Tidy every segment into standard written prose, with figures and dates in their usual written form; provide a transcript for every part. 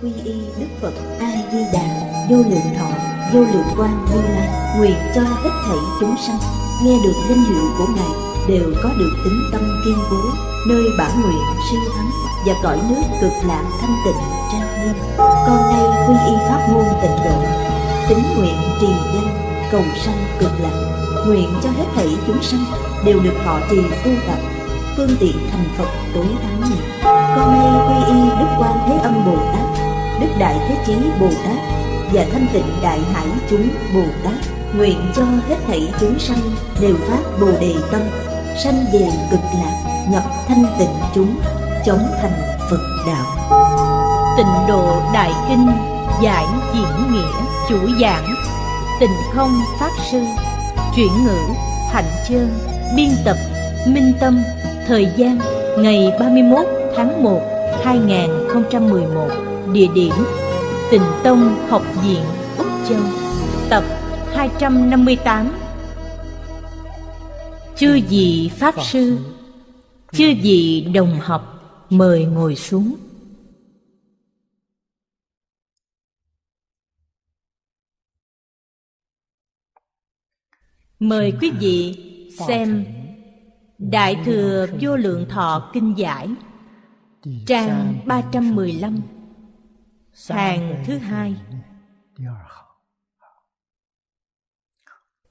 quy y Đức Phật A Di Đà vô lượng thọ vô lượng quang Như Lai, nguyện cho hết thảy chúng sanh nghe được danh hiệu của ngài đều có được tính tâm kiên cố, nơi bản nguyện siêu thắng và cõi nước cực lạc thanh tịnh trang nghiêm. Con nay quy y pháp môn Tịnh Độ, tính nguyện trì danh cầu sanh cực lạc, nguyện cho hết thảy chúng sanh đều được thọ trì tu tập phương tiện thành Phật tối thắng này. Con nay quy y Đức Quan Thế Âm Bồ Tát, Đức Đại Thế Chí Bồ Tát và Thanh Tịnh Đại Hải chúng Bồ Tát, nguyện cho hết thảy chúng sanh đều phát Bồ Đề tâm, sanh về cực lạc, nhập thanh tịnh chúng, chóng thành Phật đạo. Tịnh Độ Đại Kinh giải diễn nghĩa, chủ giảng Tịnh Không Pháp Sư, chuyển ngữ Hạnh Chương, biên tập Minh Tâm. Thời gian ngày 31 tháng 1 2011, địa điểm Tịnh Tông Học Viện Úc Châu, tập 258. Chư vị pháp sư, chư vị đồng học, mời ngồi xuống. Mời quý vị xem Đại Thừa Vô Lượng Thọ Kinh Giải, trang 315, hàng thứ hai.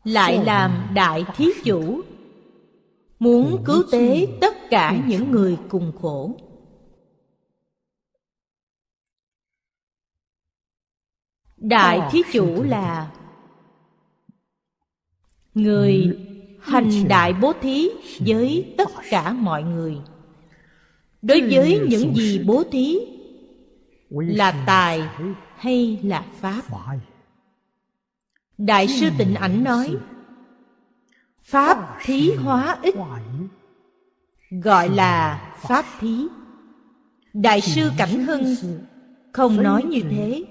Lại làm đại thí chủ, muốn cứu tế tất cả những người cùng khổ. Đại thí chủ là người hành đại bố thí với tất cả mọi người. Đối với những gì bố thí, là tài hay là pháp? Đại sư Tịnh Ảnh nói, pháp thí hóa ích, gọi là pháp thí. Đại sư Cảnh Hưng không nói như thế.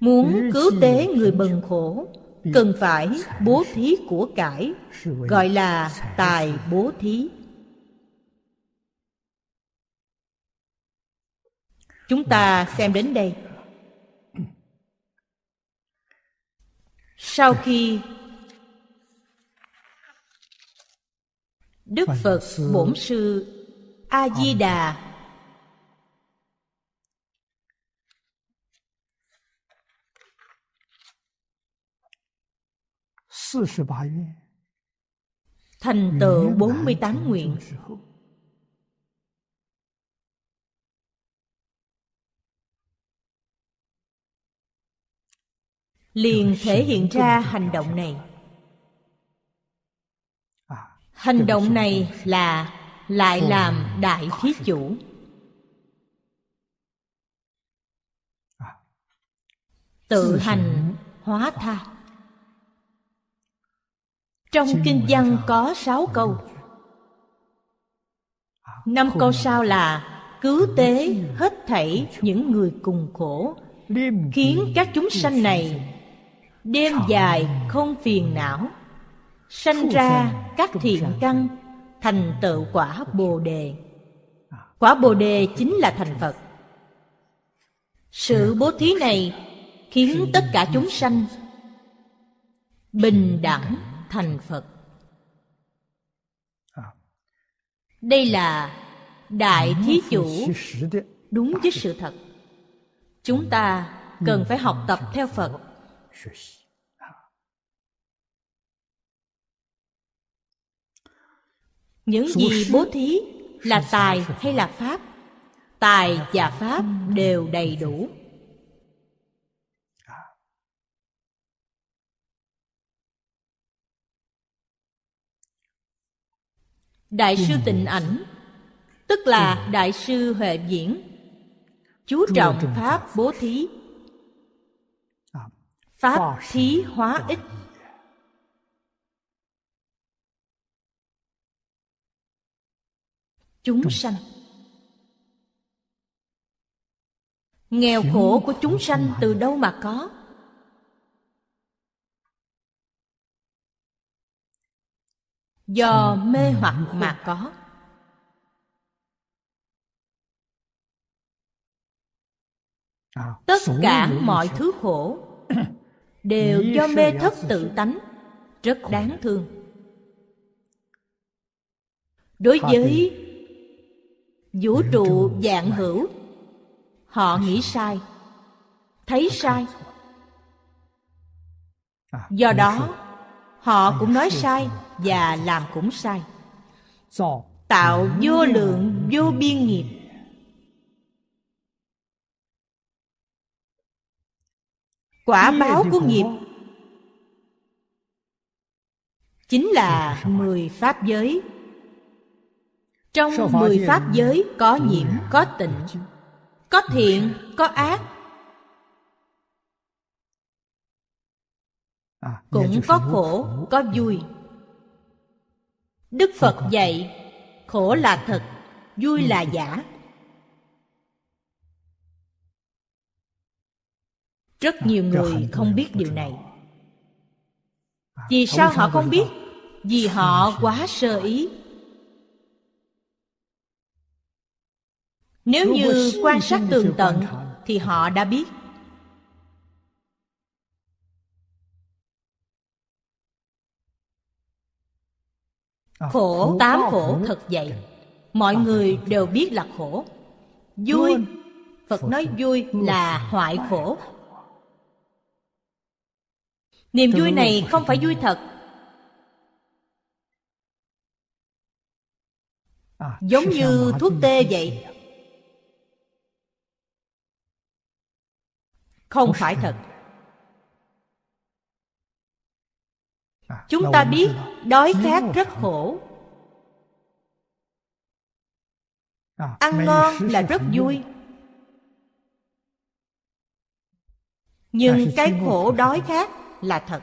Muốn cứu tế người bần khổ, cần phải bố thí của cải, gọi là tài bố thí. Chúng ta xem đến đây. Sau khi Đức Phật Bổn Sư A Di Đà thành tựu 48 nguyện, liền thể hiện ra hành động này. Hành động này là lại làm đại thí chủ. Tự hành hóa tha. Trong kinh văn có 6 câu. 5 câu sau là cứu tế hết thảy những người cùng khổ, khiến các chúng sanh này đêm dài không phiền não, sanh ra các thiện căn, thành tựu quả Bồ Đề. Quả Bồ Đề chính là thành Phật. Sự bố thí này khiến tất cả chúng sanh bình đẳng thành Phật. Đây là đại thí chủ đúng với sự thật. Chúng ta cần phải học tập theo Phật. Những gì bố thí là tài hay là pháp? Tài và pháp đều đầy đủ. Đại sư Tịnh Ảnh, tức là đại sư Huệ Viễn, chú trọng pháp bố thí. Pháp thí hóa ích. Chúng sanh, nghèo khổ của chúng sanh từ đâu mà có? Do mê hoặc mà có. Tất cả mọi thứ khổ đều do mê thất tự tánh, rất đáng thương. Đối với vũ trụ vạn hữu, họ nghĩ sai, thấy sai, do đó họ cũng nói sai và làm cũng sai, tạo vô lượng vô biên nghiệp. Quả báo của nghiệp chính là 10 pháp giới. Trong 10 pháp giới có nhiễm, có tịnh, có thiện, có ác, cũng có khổ, có vui. Đức Phật dạy khổ là thật, vui là giả. Rất nhiều người không biết điều này. Vì sao họ không biết? Vì họ quá sơ ý. Nếu như quan sát tường tận thì họ đã biết. Khổ, 8 khổ thật vậy. Mọi người đều biết là khổ. Vui, Phật nói vui là hoại khổ. Niềm vui này không phải vui thật, giống như thuốc tê vậy, không phải thật. Chúng ta biết đói khát rất khổ, ăn ngon là rất vui, nhưng cái khổ đói khát là thật.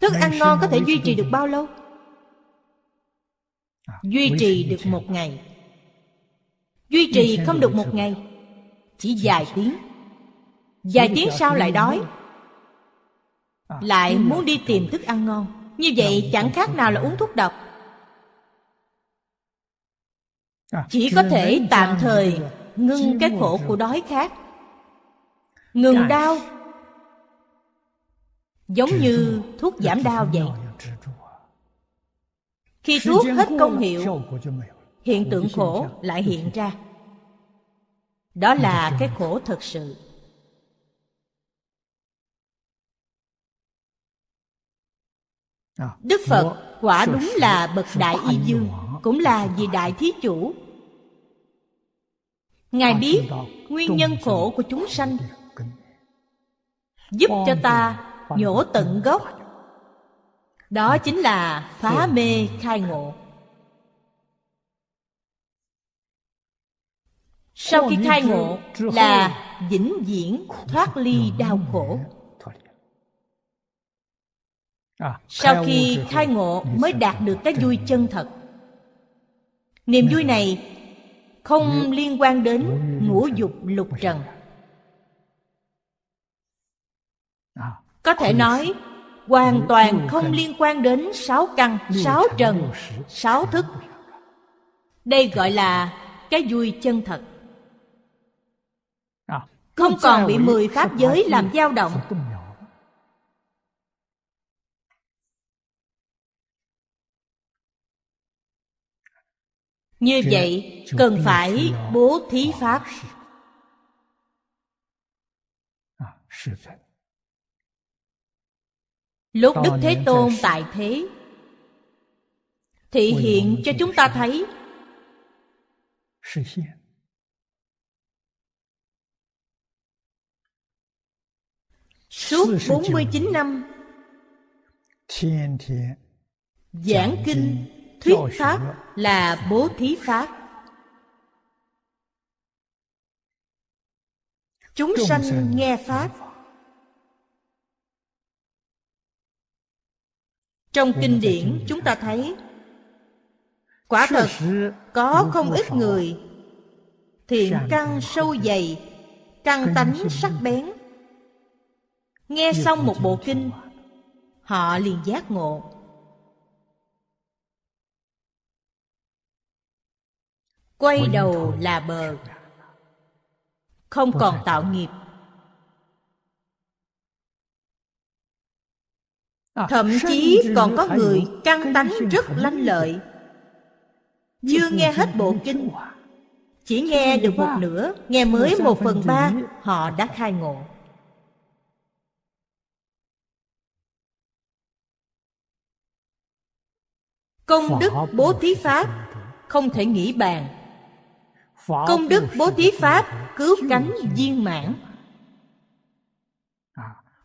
Thức ăn ngon có thể duy trì được bao lâu? Duy trì được một ngày. Duy trì không được một ngày, chỉ vài tiếng. Vài tiếng sau lại đói, lại muốn đi tìm thức ăn ngon. Như vậy chẳng khác nào là uống thuốc độc. Chỉ có thể tạm thời ngưng cái khổ của đói khát, ngừng đau, giống như thuốc giảm đau vậy. Khi thuốc hết công hiệu, hiện tượng khổ lại hiện ra. Đó là cái khổ thật sự. Đức Phật quả đúng là bậc đại y dương, cũng là vị đại thí chủ. Ngài biết nguyên nhân khổ của chúng sanh, giúp cho ta nhổ tận gốc. Đó chính là phá mê khai ngộ. Sau khi khai ngộ là vĩnh viễn thoát ly đau khổ. Sau khi khai ngộ mới đạt được cái vui chân thật. Niềm vui này không liên quan đến ngũ dục lục trần. Có thể nói hoàn toàn không liên quan đến 6 căn, 6 trần, 6 thức. Đây gọi là cái vui chân thật. Không còn bị 10 pháp giới làm dao động. Như vậy cần phải bố thí pháp. Lúc Đức Thế Tôn tại thế, thị hiện cho chúng ta thấy suốt 49 năm giảng kinh thuyết pháp là bố thí pháp. Chúng sanh nghe pháp. Trong kinh điển chúng ta thấy quả thật có không ít người thiện căn sâu dày, căn tánh sắc bén. Nghe xong một bộ kinh, họ liền giác ngộ. Quay đầu là bờ. không còn tạo nghiệp. Thậm chí còn có người căn tánh rất lanh lợi, chưa nghe hết bộ kinh, chỉ nghe được một nửa, nghe mới 1/3, họ đã khai ngộ. Công đức bố thí pháp không thể nghĩ bàn. Công đức bố thí pháp cứu cánh viên mãn.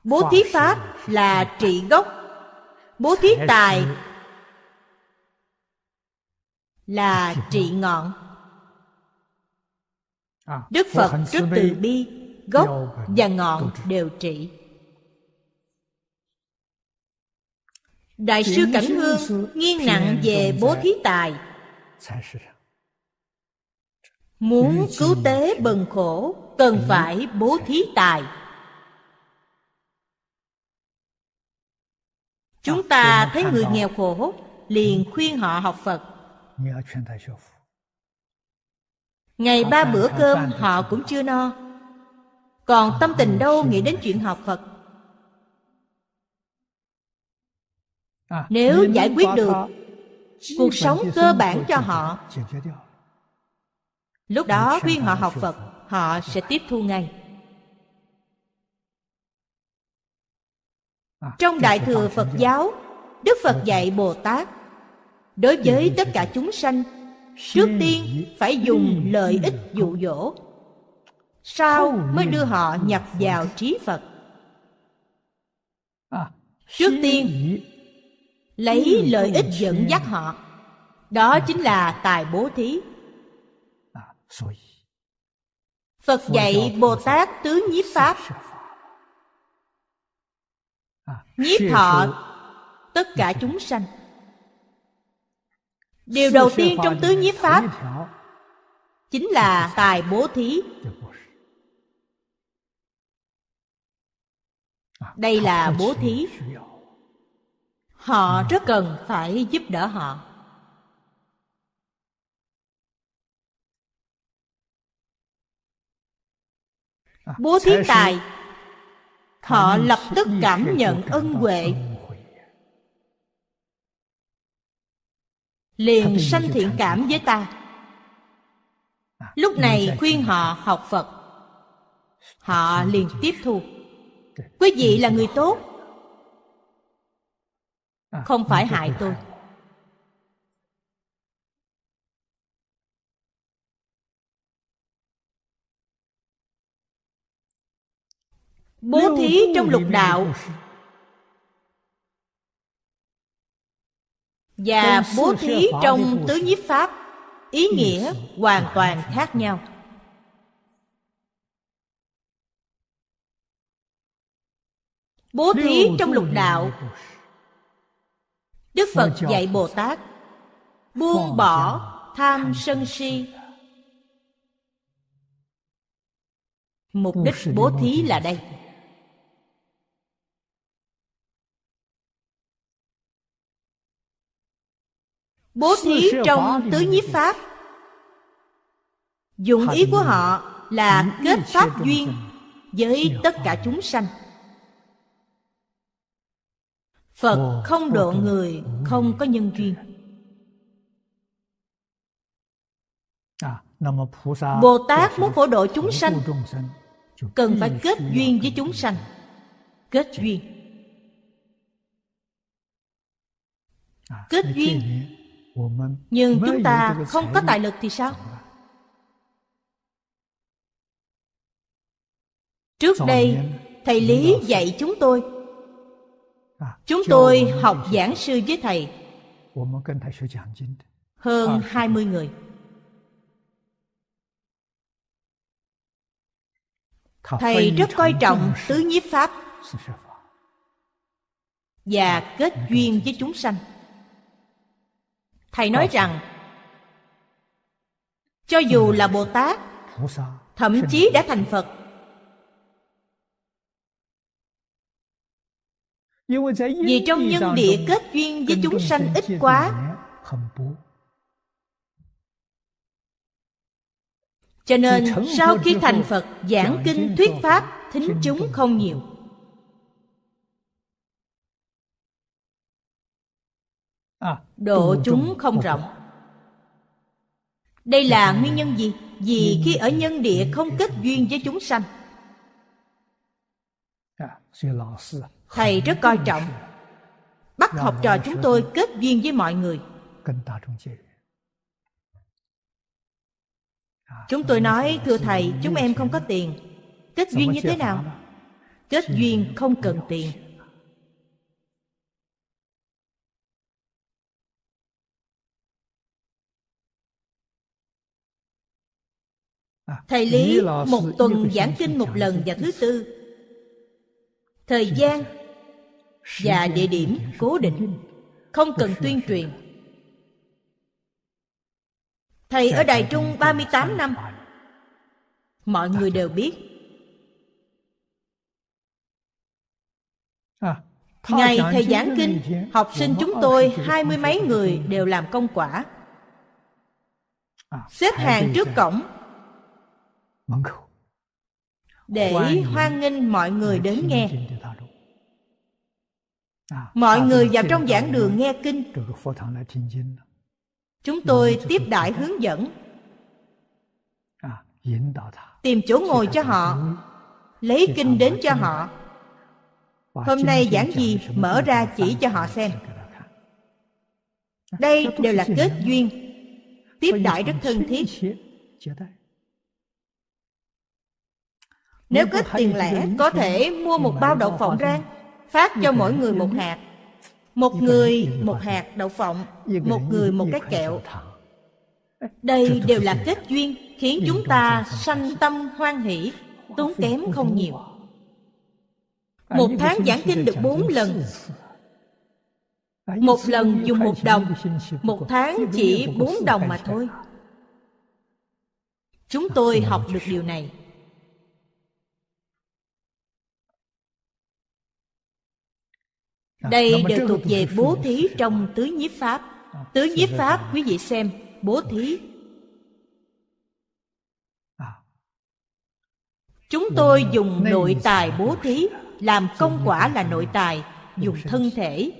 Bố thí pháp là trị gốc, bố thí tài là trị ngọn. Đức Phật rất từ bi, gốc và ngọn đều trị. Đại sư Cảnh Hương nghiêng nặng về bố thí tài, muốn cứu tế bần khổ cần phải bố thí tài. Chúng ta thấy người nghèo khổ liền khuyên họ học Phật. Ngày 3 bữa cơm họ cũng chưa no, còn tâm tình đâu nghĩ đến chuyện học Phật. Nếu giải quyết được cuộc sống cơ bản cho họ, lúc đó khuyên họ học Phật, họ sẽ tiếp thu ngay. Trong Đại Thừa Phật giáo, Đức Phật dạy Bồ Tát, đối với tất cả chúng sanh, trước tiên phải dùng lợi ích dụ dỗ, sau mới đưa họ nhập vào trí Phật. Trước tiên lấy lợi ích dẫn dắt họ, đó chính là tài bố thí. Phật dạy Bồ Tát tứ nhiếp pháp. Nhiếp thọ tất cả chúng sanh. Điều đầu tiên trong tứ nhiếp pháp chính là tài bố thí. Đây là bố thí, họ rất cần phải giúp đỡ họ. Bố thí tài, họ lập tức cảm nhận ân huệ, liền sanh thiện cảm với ta. Lúc này khuyên họ học Phật, họ liền tiếp thu. Quý vị là người tốt, không phải hại tôi. Bố thí trong lục đạo và bố thí trong tứ nhiếp pháp ý nghĩa hoàn toàn khác nhau. Bố thí trong lục đạo, Đức Phật dạy Bồ Tát buông bỏ tham sân si. Mục đích bố thí là đây. Bố thí trong tứ nhiếp pháp, dụng ý của họ là kết pháp duyên với tất cả chúng sanh. Phật không độ người không có nhân duyên. Bồ Tát muốn phổ độ chúng sanh, cần phải kết duyên với chúng sanh. Kết duyên, kết duyên. Nhưng chúng ta không có tài lực thì sao? Trước đây thầy Lý dạy chúng tôi, chúng tôi học giảng sư với thầy hơn 20 người. Thầy rất coi trọng tứ nhiếp pháp và kết duyên với chúng sanh. Thầy nói rằng cho dù là Bồ Tát, thậm chí đã thành Phật, vì trong nhân địa kết duyên với chúng sanh ít quá, Cho nên sau khi thành Phật giảng kinh thuyết pháp, thính chúng không nhiều. Độ chúng không rộng. Đây là nguyên nhân gì? Vì khi ở nhân địa không kết duyên với chúng sanh. Thầy rất coi trọng, bắt học trò chúng tôi kết duyên với mọi người. Chúng tôi nói, thưa thầy, chúng em không có tiền. Kết duyên như thế nào? Kết duyên không cần tiền. Thầy Lý một tuần giảng kinh một lần và thứ tư. Thời gian và địa điểm cố định, không cần tuyên truyền. Thầy ở Đài Trung 38 năm, mọi người đều biết. Ngày thầy giảng kinh, học sinh chúng tôi 20 mấy người đều làm công quả, xếp hàng trước cổng để hoan nghênh mọi người đến nghe. Mọi người vào trong giảng đường nghe kinh. Chúng tôi tiếp đãi hướng dẫn, tìm chỗ ngồi cho họ, lấy kinh đến cho họ. Hôm nay giảng gì, mở ra chỉ cho họ xem. Đây đều là kết duyên, tiếp đãi rất thân thiết. Nếu kết tiền lẻ, có thể mua một bao đậu phộng rang, phát cho mỗi người một hạt. Một người một hạt đậu phộng, một người một cái kẹo. Đây đều là kết duyên, khiến chúng ta sanh tâm hoan hỷ, tốn kém không nhiều. Một tháng giảng kinh được 4 lần. Một lần dùng 1 đồng, một tháng chỉ 4 đồng mà thôi. Chúng tôi học được điều này. Đây đều thuộc về bố thí trong tứ nhiếp pháp. Tứ nhiếp pháp quý vị xem, bố thí. Chúng tôi dùng nội tài bố thí, làm công quả là nội tài, dùng thân thể,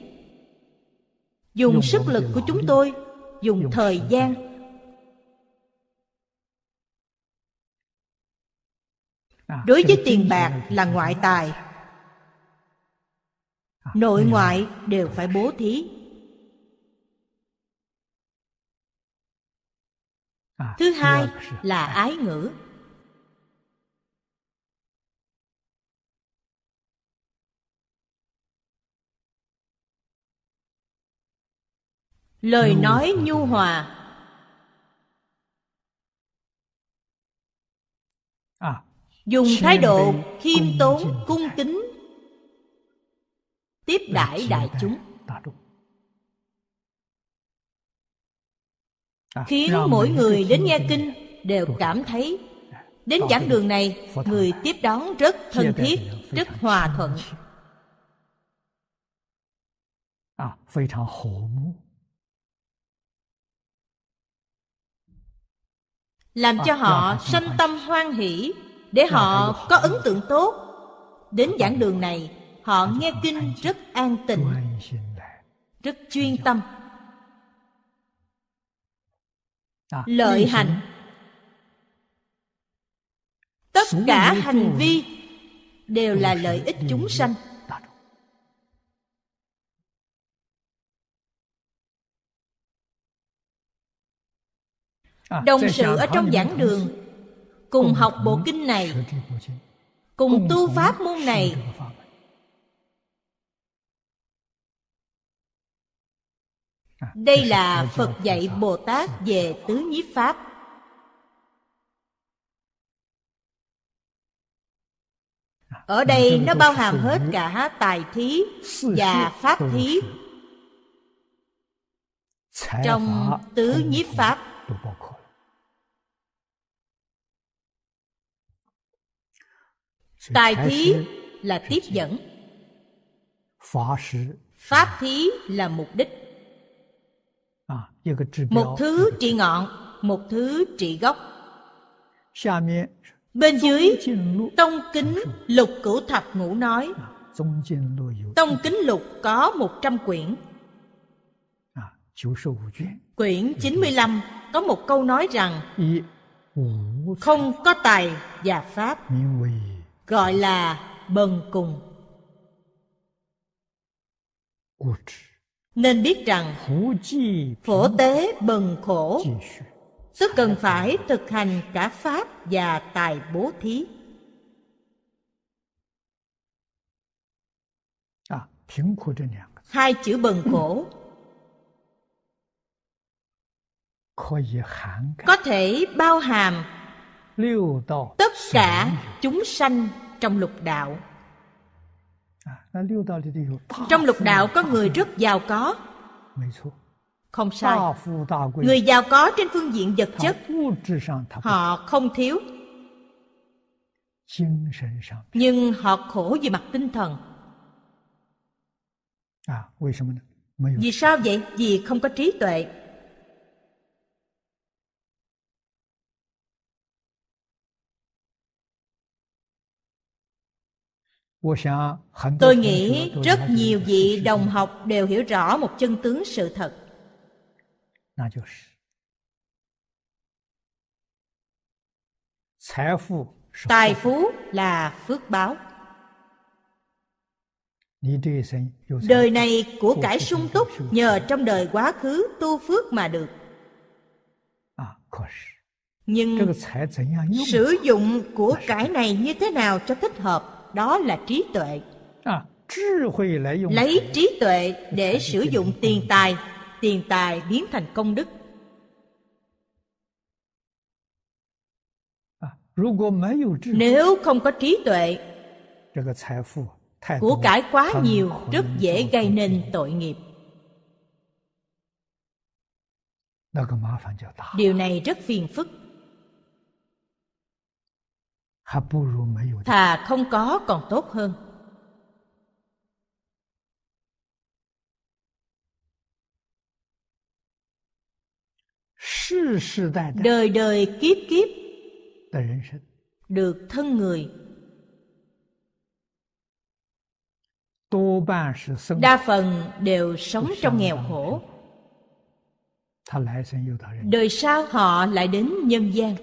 dùng sức lực của chúng tôi, dùng thời gian. Đối với tiền bạc là ngoại tài. Nội ngoại đều phải bố thí. Thứ hai là ái ngữ. Lời nói nhu hòa. Dùng thái độ khiêm tốn, cung kính, tiếp đãi đại chúng, khiến mỗi người đến nghe kinh đều cảm thấy đến giảng đường này người tiếp đón rất thân thiết, rất hòa thuận. Làm cho họ sanh tâm hoan hỷ, để họ có ấn tượng tốt. Đến giảng đường này, họ nghe kinh rất an tịnh, rất chuyên tâm. Lợi hành. Tất cả hành vi đều là lợi ích chúng sanh. Đồng sự ở trong giảng đường, cùng học bộ kinh này, cùng tu pháp môn này, đây là Phật dạy Bồ Tát về tứ nhiếp pháp. Ở đây nó bao hàm hết cả tài thí và pháp thí. Trong tứ nhiếp pháp, tài thí là tiếp dẫn, pháp thí là mục đích. Một thứ trị ngọn, một thứ trị gốc. Bên dưới Tông Kính Lục Cửu Thập Ngũ nói, Tông Kính Lục có 100 quyển. Quyển 95 có một câu nói rằng không có tài và pháp, gọi là bần cùng. Nên biết rằng phổ tế bần khổ, tức cần phải thực hành cả pháp và tài bố thí. Hai chữ bần khổ có thể bao hàm tất cả chúng sanh trong lục đạo. Trong lục đạo có người rất giàu có, không sai. Người giàu có trên phương diện vật chất họ không thiếu, nhưng họ khổ về mặt tinh thần. Vì sao vậy? Vì không có trí tuệ. Tôi nghĩ rất nhiều vị đồng học đều hiểu rõ một chân tướng sự thật. Tài phú là phước báo. Đời này của cải sung túc nhờ trong đời quá khứ tu phước mà được. Nhưng sử dụng của cải này như thế nào cho thích hợp, đó là trí tuệ. Lấy trí tuệ để sử dụng tiền tài, tiền tài biến thành công đức. Nếu không có trí tuệ, của cải quá nhiều rất dễ gây nên tội nghiệp. Điều này rất phiền phức. Thà không có còn tốt hơn. Đời đời kiếp kiếp được thân người đa phần đều sống trong nghèo khổ. Đời sau họ lại đến nhân gian.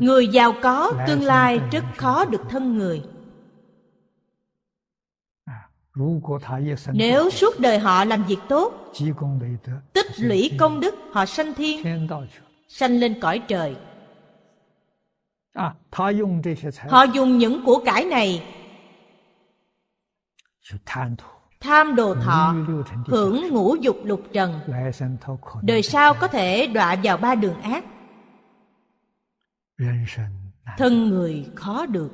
Người giàu có tương lai rất khó được thân người. Nếu suốt đời họ làm việc tốt, tích lũy công đức, họ sanh thiên, sanh lên cõi trời. Họ dùng những của cải này tham đồ thọ, hưởng ngũ dục lục trần, đời sau có thể đọa vào 3 đường ác. Thân người khó được.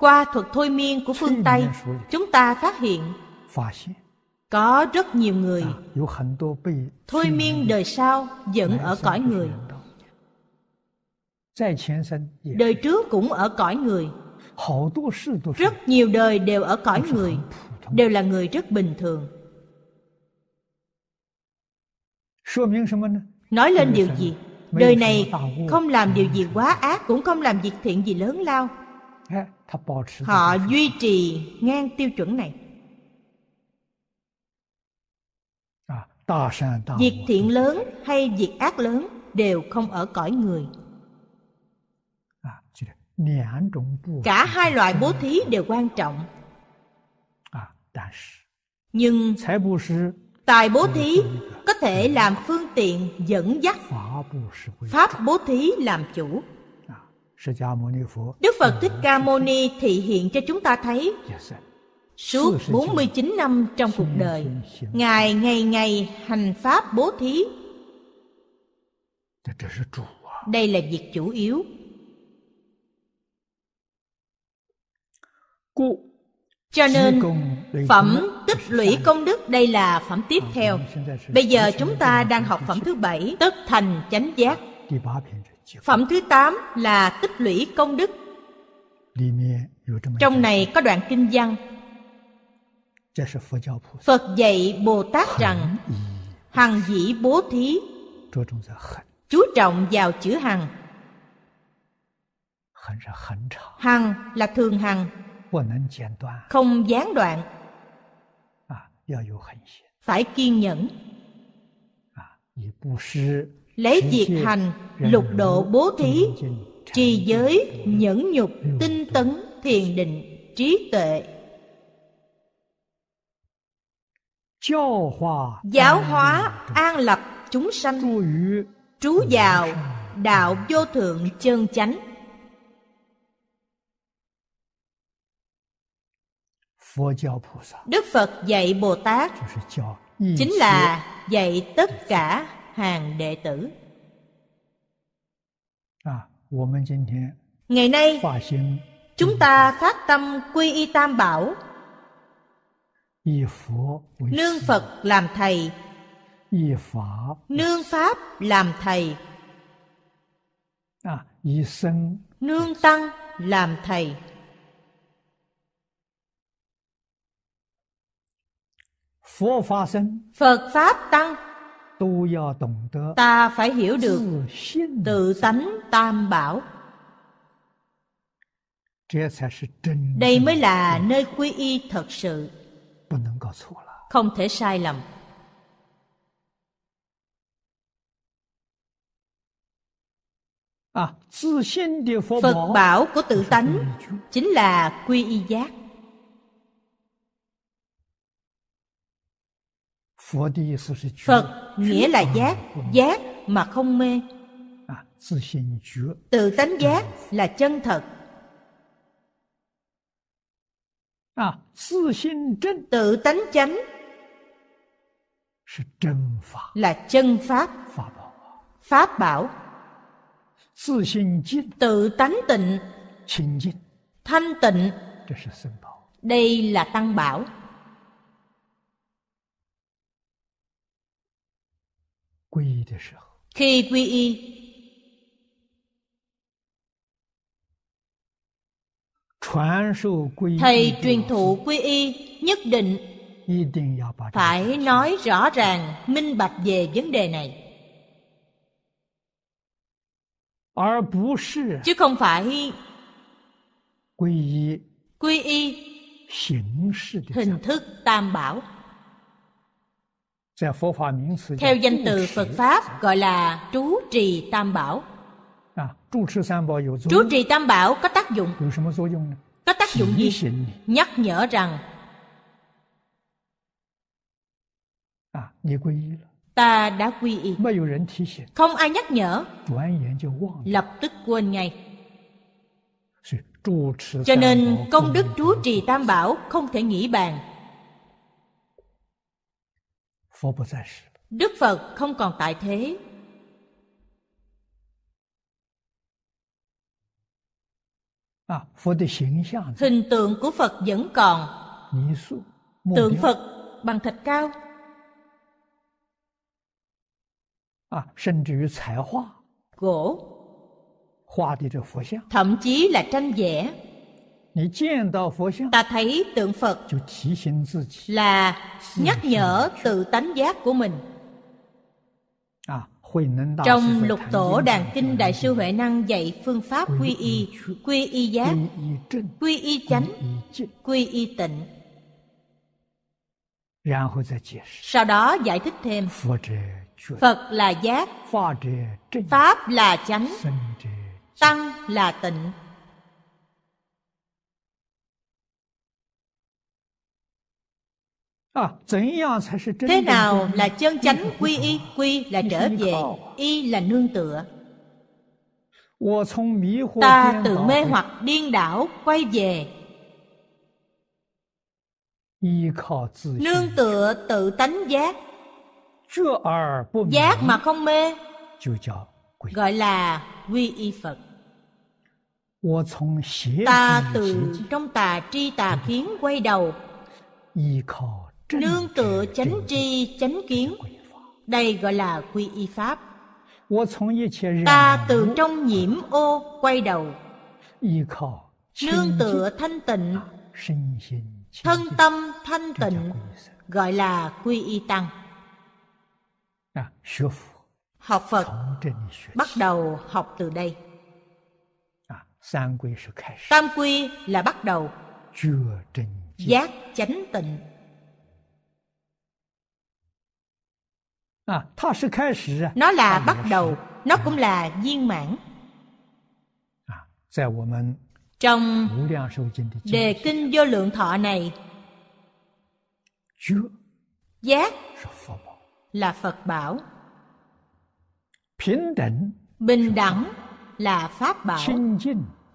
Qua thuật thôi miên của phương Tây, chúng ta phát hiện có rất nhiều người thôi miên đời sau vẫn ở cõi người, đời trước cũng ở cõi người, rất nhiều đời đều ở cõi người, đều là người rất bình thường. Nói lên điều gì? Đời này không làm điều gì quá ác, cũng không làm việc thiện gì lớn lao. Họ duy trì ngang tiêu chuẩn này. Việc thiện lớn hay việc ác lớn đều không ở cõi người. Cả hai loại bố thí đều quan trọng. Nhưng tài bố thí có thể làm phương tiện dẫn dắt, pháp bố thí làm chủ. Đức Phật Thích Ca Mâu Ni thị hiện cho chúng ta thấy suốt 49 năm trong cuộc đời, Ngài ngày ngày hành pháp bố thí. Đây là việc chủ yếu. Cho nên phẩm tích lũy công đức, đây là phẩm tiếp theo. Bây giờ chúng ta đang học phẩm thứ 7, tất thành chánh giác. Phẩm thứ 8 là tích lũy công đức. Trong này có đoạn kinh văn Phật dạy Bồ Tát rằng hằng dĩ bố thí, chú trọng vào chữ hằng. Hằng là thường hằng, không gián đoạn, phải kiên nhẫn. Lấy việc hành, lục độ bố thí, trì giới, nhẫn nhục, tinh tấn, thiền định, trí tuệ. Giáo hóa an lập chúng sanh, trú vào đạo vô thượng chân chánh. Đức Phật dạy Bồ Tát chính là dạy tất cả hàng đệ tử. Ngày nay chúng ta phát tâm quy y Tam Bảo, nương Phật làm thầy, nương Pháp làm thầy, nương Tăng làm thầy. Phật Pháp Tăng ta phải hiểu được tự tánh Tam Bảo. Đây mới là nơi quy y thật sự, không thể sai lầm. Phật bảo của tự tánh chính là quy y giác. Phật nghĩa là giác, giác mà không mê. Tự tánh giác là chân thật. Tự tánh chánh là chân Pháp, Pháp bảo. Tự tánh tịnh, thanh tịnh, đây là Tăng bảo. Khi quy y thầy truyền thụ quy y, nhất định phải nói rõ ràng, minh bạch về vấn đề này, chứ không phải quy y hình thức Tam Bảo. Theo danh từ Phật Pháp gọi là trú trì Tam Bảo. Trú trì Tam Bảo có tác dụng. Có tác dụng gì? Nhắc nhở rằng ta đã quy y. Không ai nhắc nhở, lập tức quên ngay. Cho nên công đức trú trì Tam Bảo không thể nghĩ bàn. Đức Phật không còn tại thế. Hình tượng của Phật vẫn còn, tượng Phật bằng thạch cao, gỗ, thậm chí là tranh vẽ. Ta thấy tượng Phật là nhắc nhở tự tánh giác của mình. Trong Lục Tổ Đàn Kinh, Đại sư Huệ Năng dạy phương pháp quy y giác, quy y chánh, quy y tịnh. Sau đó giải thích thêm, Phật là giác, Pháp là chánh, Tăng là tịnh. Thế nào là chân chánh quy y? Quy là trở về, y là nương tựa. Ta tự mê hoặc điên đảo quay về, nương tựa tự tánh giác. Giác mà không mê gọi là quy y Phật. Ta từ trong tà tri tà kiến quay đầu, nương tựa chánh tri chánh kiến, đây gọi là quy y Pháp. Ta từ trong nhiễm ô quay đầu, nương tựa thanh tịnh, thân tâm thanh tịnh, gọi là quy y tăng. Học Phật bắt đầu học từ đây. Tam quy là bắt đầu. Giác chánh tịnh. Nó là bắt đầu, nó cũng là viên mãn. Trong đề kinh Vô Lượng Thọ này, giác là Phật bảo, bình đẳng là Pháp bảo,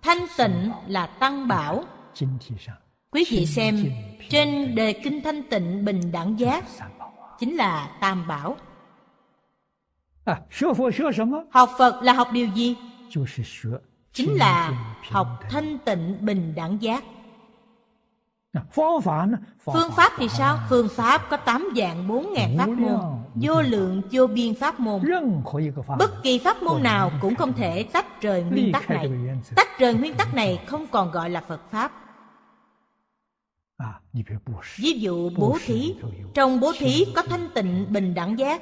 thanh tịnh là Tăng bảo. Quý vị xem, trên đề kinh thanh tịnh bình đẳng giác chính là Tam bảo. Học Phật là học điều gì? Chính là học thanh tịnh bình đẳng giác. Phương pháp thì sao? Phương pháp có 8 dạng 4.000 pháp môn, vô lượng vô biên pháp môn. Bất kỳ pháp môn nào cũng không thể tách rời nguyên tắc này. Tách rời nguyên tắc này không còn gọi là Phật pháp. Ví dụ bố thí, trong bố thí có thanh tịnh bình đẳng giác.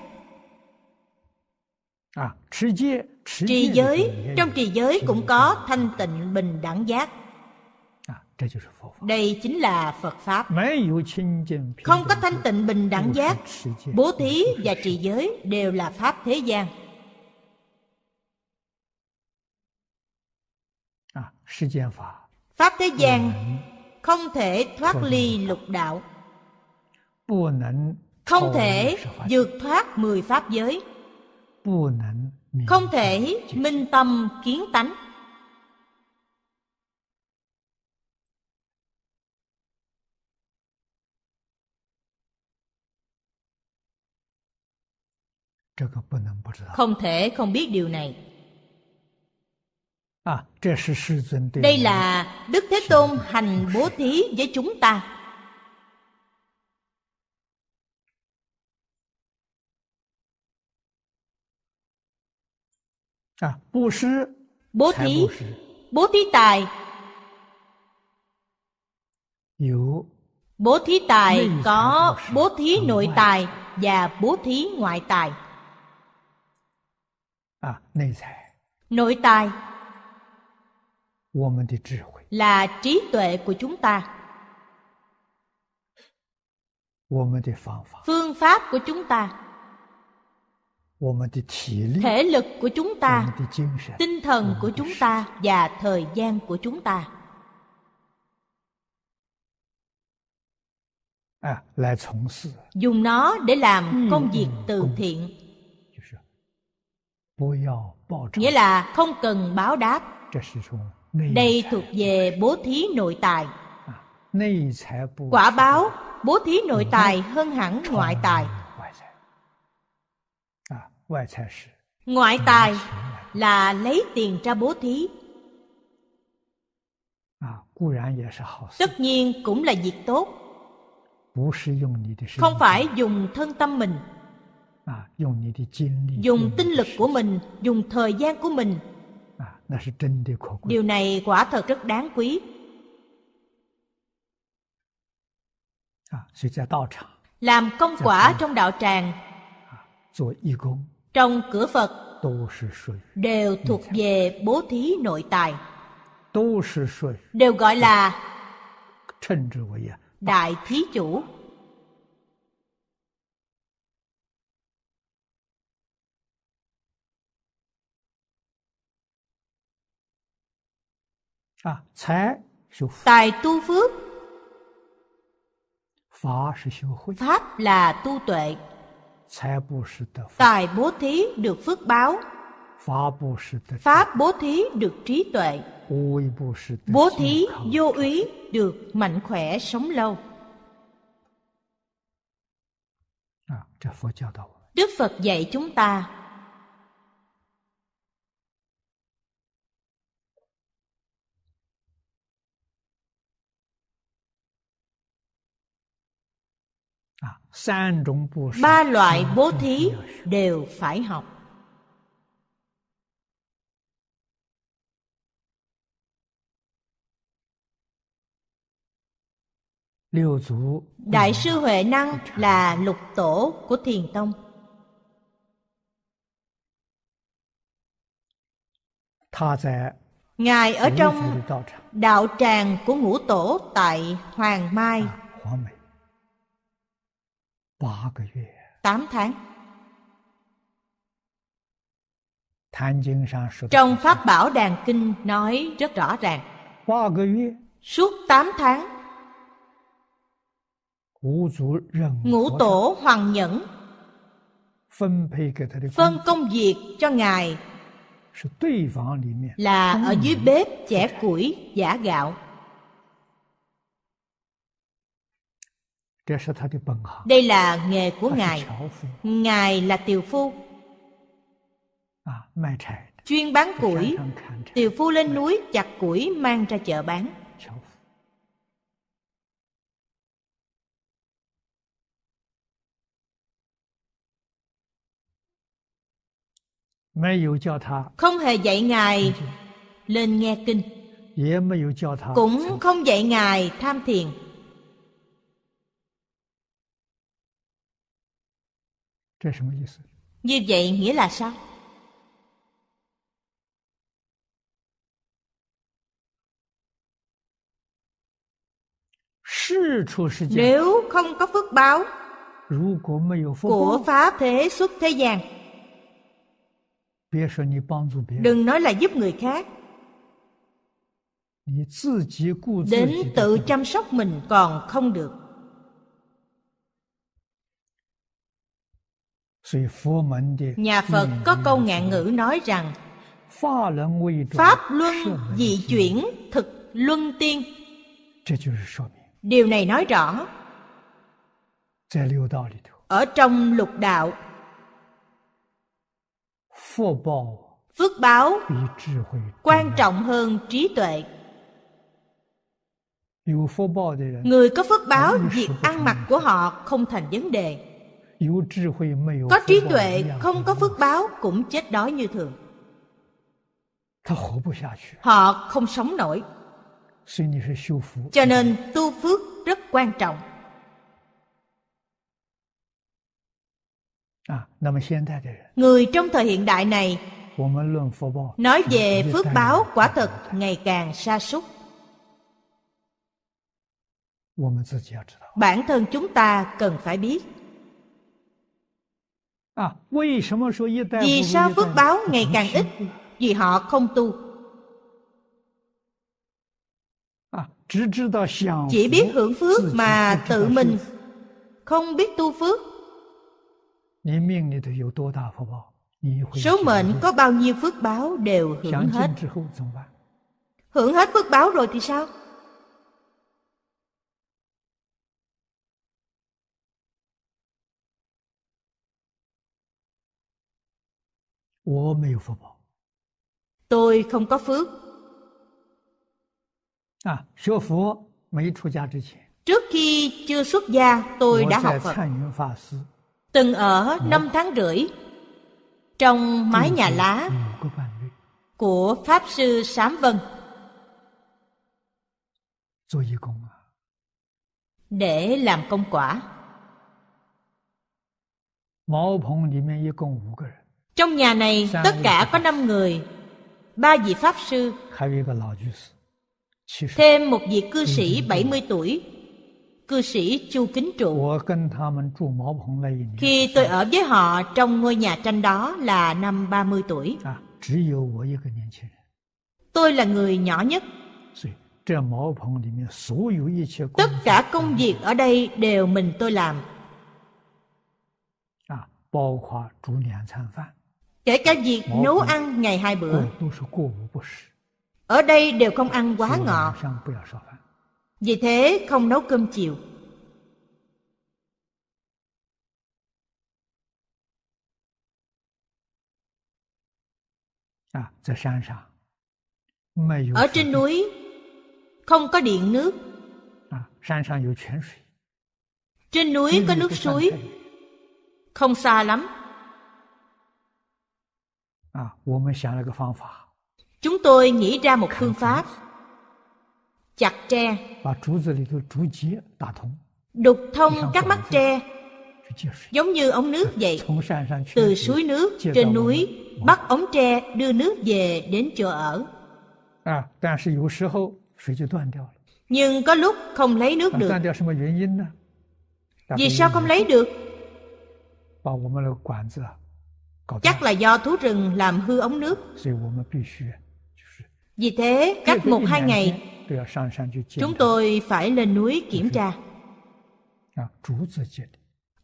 Trì giới, trong trì giới cũng có thanh tịnh bình đẳng giác. Đây chính là Phật pháp. Không có thanh tịnh bình đẳng giác, bố thí và trì giới đều là pháp thế gian. Pháp thế gian không thể thoát ly lục đạo, không thể vượt thoát 10 pháp giới, không thể minh tâm kiến tánh. Không thể không biết điều này. Đây là Đức Thế Tôn hành bố thí với chúng ta. Bố thí, bố thí tài. Bố thí tài có bố thí nội tài và bố thí ngoại tài. Nội tài là trí tuệ của chúng ta, phương pháp của chúng ta, thể lực của chúng ta, tinh thần của chúng ta và thời gian của chúng ta. Dùng nó để làm công việc từ thiện, nghĩa là không cần báo đáp. Đây thuộc về bố thí nội tài. Quả báo bố thí nội tài hơn hẳn ngoại tài. Ngoại tài là lấy tiền ra bố thí, tất nhiên cũng là việc tốt. Không phải dùng thân tâm mình, dùng tinh lực của mình, dùng thời gian của mình. Điều này quả thật rất đáng quý. Làm công quả trong đạo tràng, trong cửa Phật, đều thuộc về bố thí nội tài, đều gọi là đại thí chủ. Tài tu phước, pháp là tu tuệ. Tài bố thí được phước báo, pháp bố thí được trí tuệ, bố thí vô úy được mạnh khỏe sống lâu. Đức Phật dạy chúng ta ba loại bố thí đều phải học. Đại sư Huệ Năng là lục tổ của Thiền Tông. Ngài ở trong đạo tràng của Ngũ Tổ tại Hoàng Mai 8 tháng. Trong Pháp Bảo Đàn Kinh nói rất rõ ràng, suốt 8 tháng Ngũ Tổ Hoàng Nhẫn phân công việc cho Ngài là ở dưới bếp chẻ củi giã gạo. Đây là nghề của Ngài. Ngài là tiều phu, chuyên bán củi. Tiều phu lên núi chặt củi mang ra chợ bán. Không hề dạy Ngài lên nghe kinh, cũng không dạy Ngài tham thiền. Như vậy nghĩa là sao? Nếu không có phước báo của Pháp thế xuất thế gian, đừng nói là giúp người khác, đến tự chăm sóc mình còn không được. Nhà Phật có câu ngạn ngữ nói rằng, Pháp luân dị chuyển, thực luân tiên. Điều này nói rõ, ở trong lục đạo, phước báo quan trọng hơn trí tuệ. Người có phước báo, việc ăn mặc của họ không thành vấn đề. Có trí tuệ không có phước báo cũng chết đói như thường. Họ không sống nổi. Cho nên tu phước rất quan trọng. Người trong thời hiện đại này nói về phước báo quả thực ngày càng sa sút. Bản thân chúng ta cần phải biết vì sao phước báo ngày càng ít. Vì họ không tu, chỉ biết hưởng phước mà tự mình không biết tu phước. Số mệnh có bao nhiêu phước báo đều hưởng hết. Hưởng hết phước báo rồi thì sao? Tôi không có phước. Trước khi chưa xuất gia, tôi đã học Phật. Từng ở 5 tháng rưỡi trong mái nhà lá của Pháp Sư Sám Vân để làm công quả. Trong nhà này tất cả có 5 người, 3 vị Pháp Sư, thêm một vị cư sĩ 70 tuổi, cư sĩ Chu Kính Trụ. Khi tôi ở với họ trong ngôi nhà tranh đó là năm 30 tuổi. Tôi là người nhỏ nhất. Tất cả công việc ở đây đều mình tôi làm, kể cả việc nấu ăn ngày 2 bữa. Ở đây đều không ăn quá ngọ, vì thế không nấu cơm chiều. Ở trên núi không có điện nước. Trên núi có nước suối, không xa lắm. Chúng tôi nghĩ ra một phương pháp chặt tre, đục thông các mắt tre, giống như ống nước vậy. Từ suối nước trên núi bắt ống tre đưa nước về đến chỗ ở. Nhưng có lúc không lấy nước được. Vì sao không lấy được? Chắc là do thú rừng làm hư ống nước. Vì thế cách 1-2 ngày chúng tôi phải lên núi kiểm tra.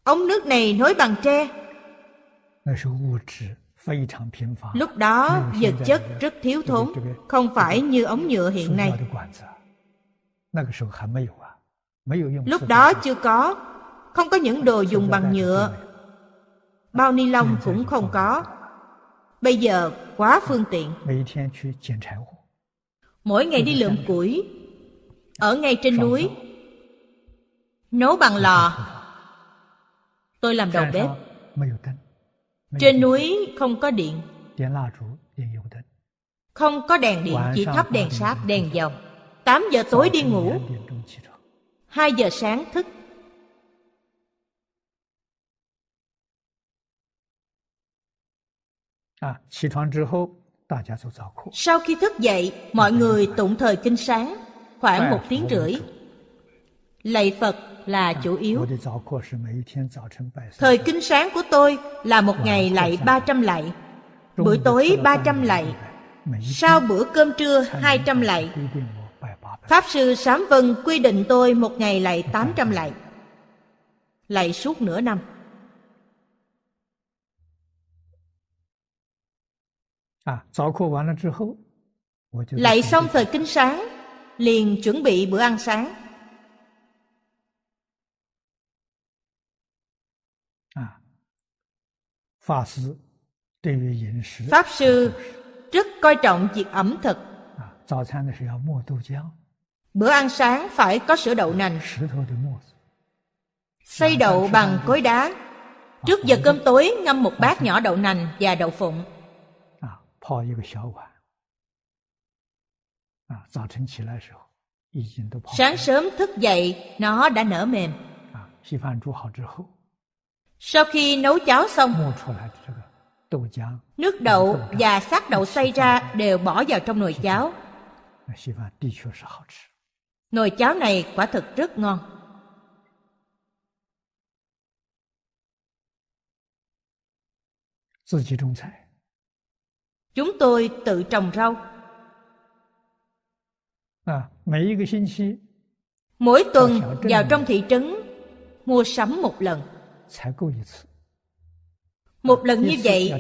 Ống nước này nối bằng tre. Lúc đó vật chất rất thiếu thốn, không phải như ống nhựa hiện nay. Lúc đó chưa có, không có những đồ dùng bằng nhựa, bao ni lông cũng không có. Bây giờ quá phương tiện. Mỗi ngày đi lượm củi, ở ngay trên núi, nấu bằng lò. Tôi làm đầu bếp. Trên núi không có điện, không có đèn điện, chỉ thắp đèn sáp, đèn dầu. 8 giờ tối đi ngủ, 2 giờ sáng thức. Sau khi thức dậy, mọi người tụng thời kinh sáng khoảng 1 tiếng rưỡi. Lạy Phật là chủ yếu. Thời kinh sáng của tôi là một ngày lạy 300 lạy, bữa tối 300 lạy, sau bữa cơm trưa 200 lạy. Pháp sư Sám Vân quy định tôi một ngày lạy 800 lạy, lạy suốt nửa năm. Lạy xong thời kinh sáng, liền chuẩn bị bữa ăn sáng. Pháp sư rất coi trọng việc ẩm thực. Bữa ăn sáng phải có sữa đậu nành, xay đậu bằng cối đá. Trước giờ cơm tối ngâm một bát nhỏ đậu nành và đậu phụng. Sáng sớm thức dậy, nó đã nở mềm. Sau khi nấu cháo xong, nước đậu và xác đậu xay ra đều bỏ vào trong nồi cháo. Nồi cháo này quả thực rất ngon. Chúng tôi tự trồng rau. Mỗi tuần vào trong thị trấn mua sắm một lần. Một lần như vậy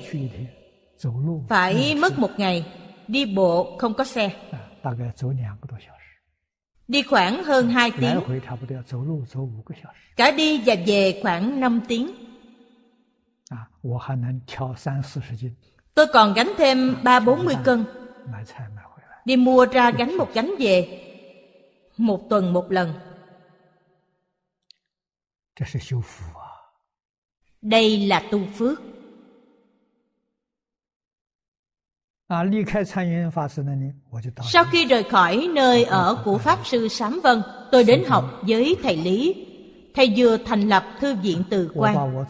phải mất 1 ngày. Đi bộ không có xe, đi khoảng hơn 2 tiếng. Cả đi và về khoảng 5 tiếng. Tôi còn gánh thêm 30-40 cân. Đi mua ra gánh một gánh về. 1 tuần 1 lần. Đây là tu phước. Sau khi rời khỏi nơi ở của Pháp sư Sám Vân, tôi đến học với thầy Lý. Thầy vừa thành lập thư viện Từ Quang.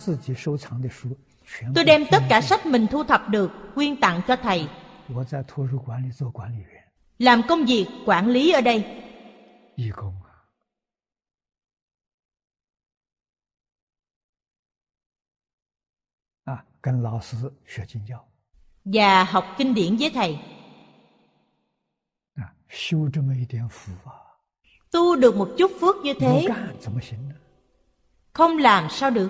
Tôi đem tất cả sách mình thu thập được quyên tặng cho thầy. Làm công việc quản lý ở đây. Và học kinh điển với thầy. Tu được một chút phước như thế, không làm sao được.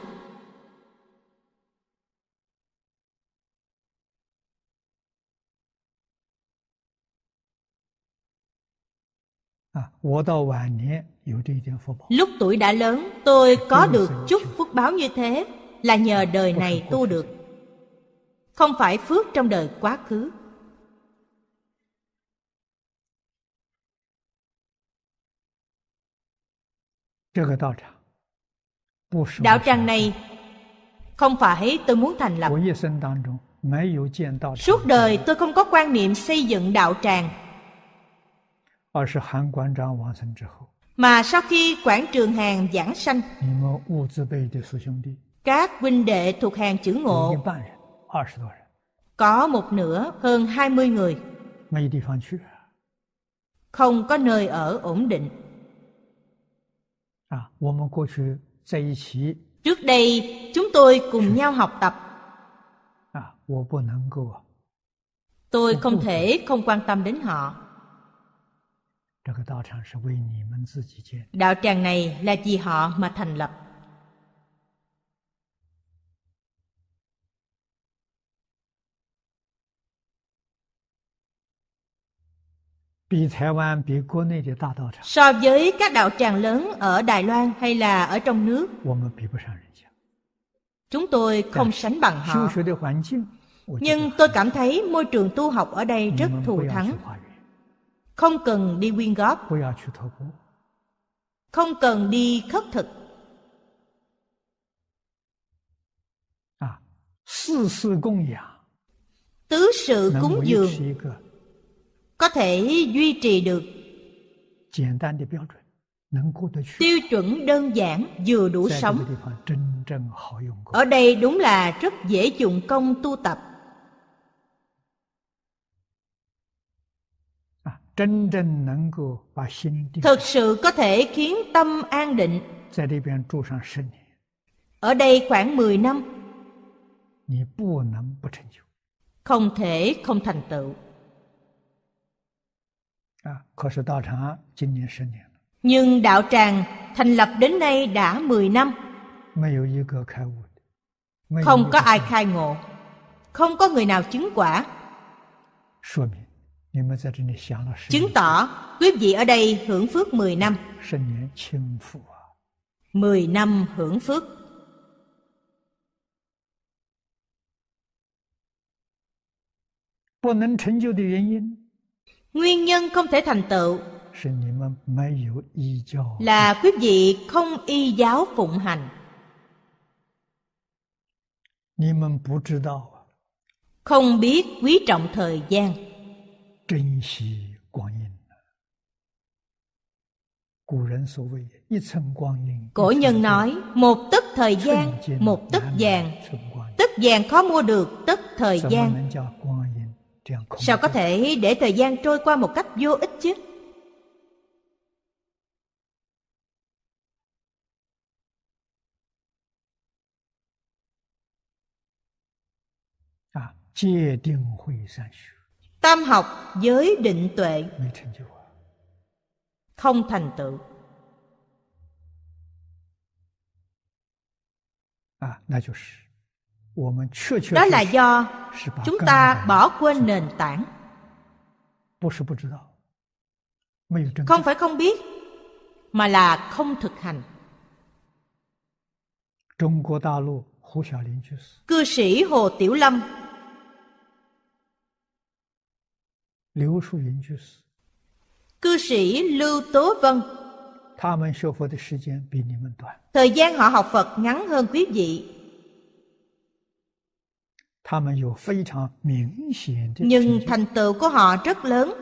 Lúc tuổi đã lớn, tôi có được chút phước báo như thế là nhờ đời này tu được, không phải phước trong đời quá khứ. Đạo tràng này không phải tôi muốn thành lập. Suốt đời tôi không có quan niệm xây dựng đạo tràng. Mà sau khi Quảng Trường Hàng giảng sanh, các huynh đệ thuộc hàng chữ ngộ có một nửa hơn 20 người không có nơi ở ổn định. Trước đây chúng tôi cùng nhau học tập. Tôi không thể không quan tâm đến họ. Đạo tràng này là vì họ mà thành lập. So với các đạo tràng lớn ở Đài Loan hay là ở trong nước, chúng tôi không sánh bằng họ. Nhưng tôi cảm thấy môi trường tu học ở đây rất thù thắng. Không cần đi quyên góp, không cần đi khất thực. Tứ sự cúng dường có thể duy trì được. Tiêu chuẩn đơn giản vừa đủ sống. Ở đây đúng là rất dễ dụng công tu tập. Thực sự có thể khiến tâm an định. Ở đây khoảng 10 năm, không thể không thành tựu. Nhưng đạo tràng thành lập đến nay đã 10 năm, không có ai khai ngộ, không có người nào chứng quả. Chứng tỏ quý vị ở đây hưởng phước 10 năm. 10 năm hưởng phước. Nguyên nhân không thể thành tựu là quý vị không y giáo phụng hành. Không biết quý trọng thời gian. Cổ nhân nói, một tấc thời gian, một tấc vàng. Tấc vàng khó mua được, tấc thời gian. Sao có thể để thời gian trôi qua một cách vô ích chứ? Tam học giới định tuệ không thành tựu. Đó là do chúng ta bỏ quên nền tảng. Không phải không biết, mà là không thực hành. Cư sĩ Hồ Tiểu Lâm, cư sĩ Lưu Tố Vân, thời gian họ học Phật ngắn hơn quý vị, nhưng thành tựu của họ rất lớn.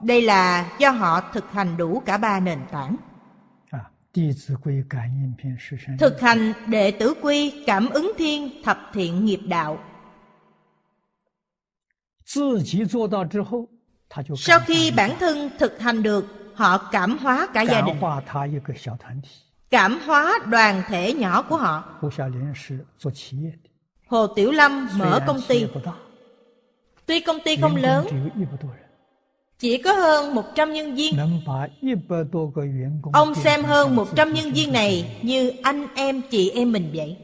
Đây là do họ thực hành đủ cả ba nền tảng. Thực hành Đệ Tử Quy Cảm Ứng Thiên Thập Thiện Nghiệp Đạo. Sau khi bản thân thực hành được, họ cảm hóa cả gia đình, cảm hóa đoàn thể nhỏ của họ. Hồ Tiểu Lâm mở công ty. Tuy công ty không lớn, chỉ có hơn 100 nhân viên. Ông xem hơn 100 nhân viên này như anh em chị em mình vậy.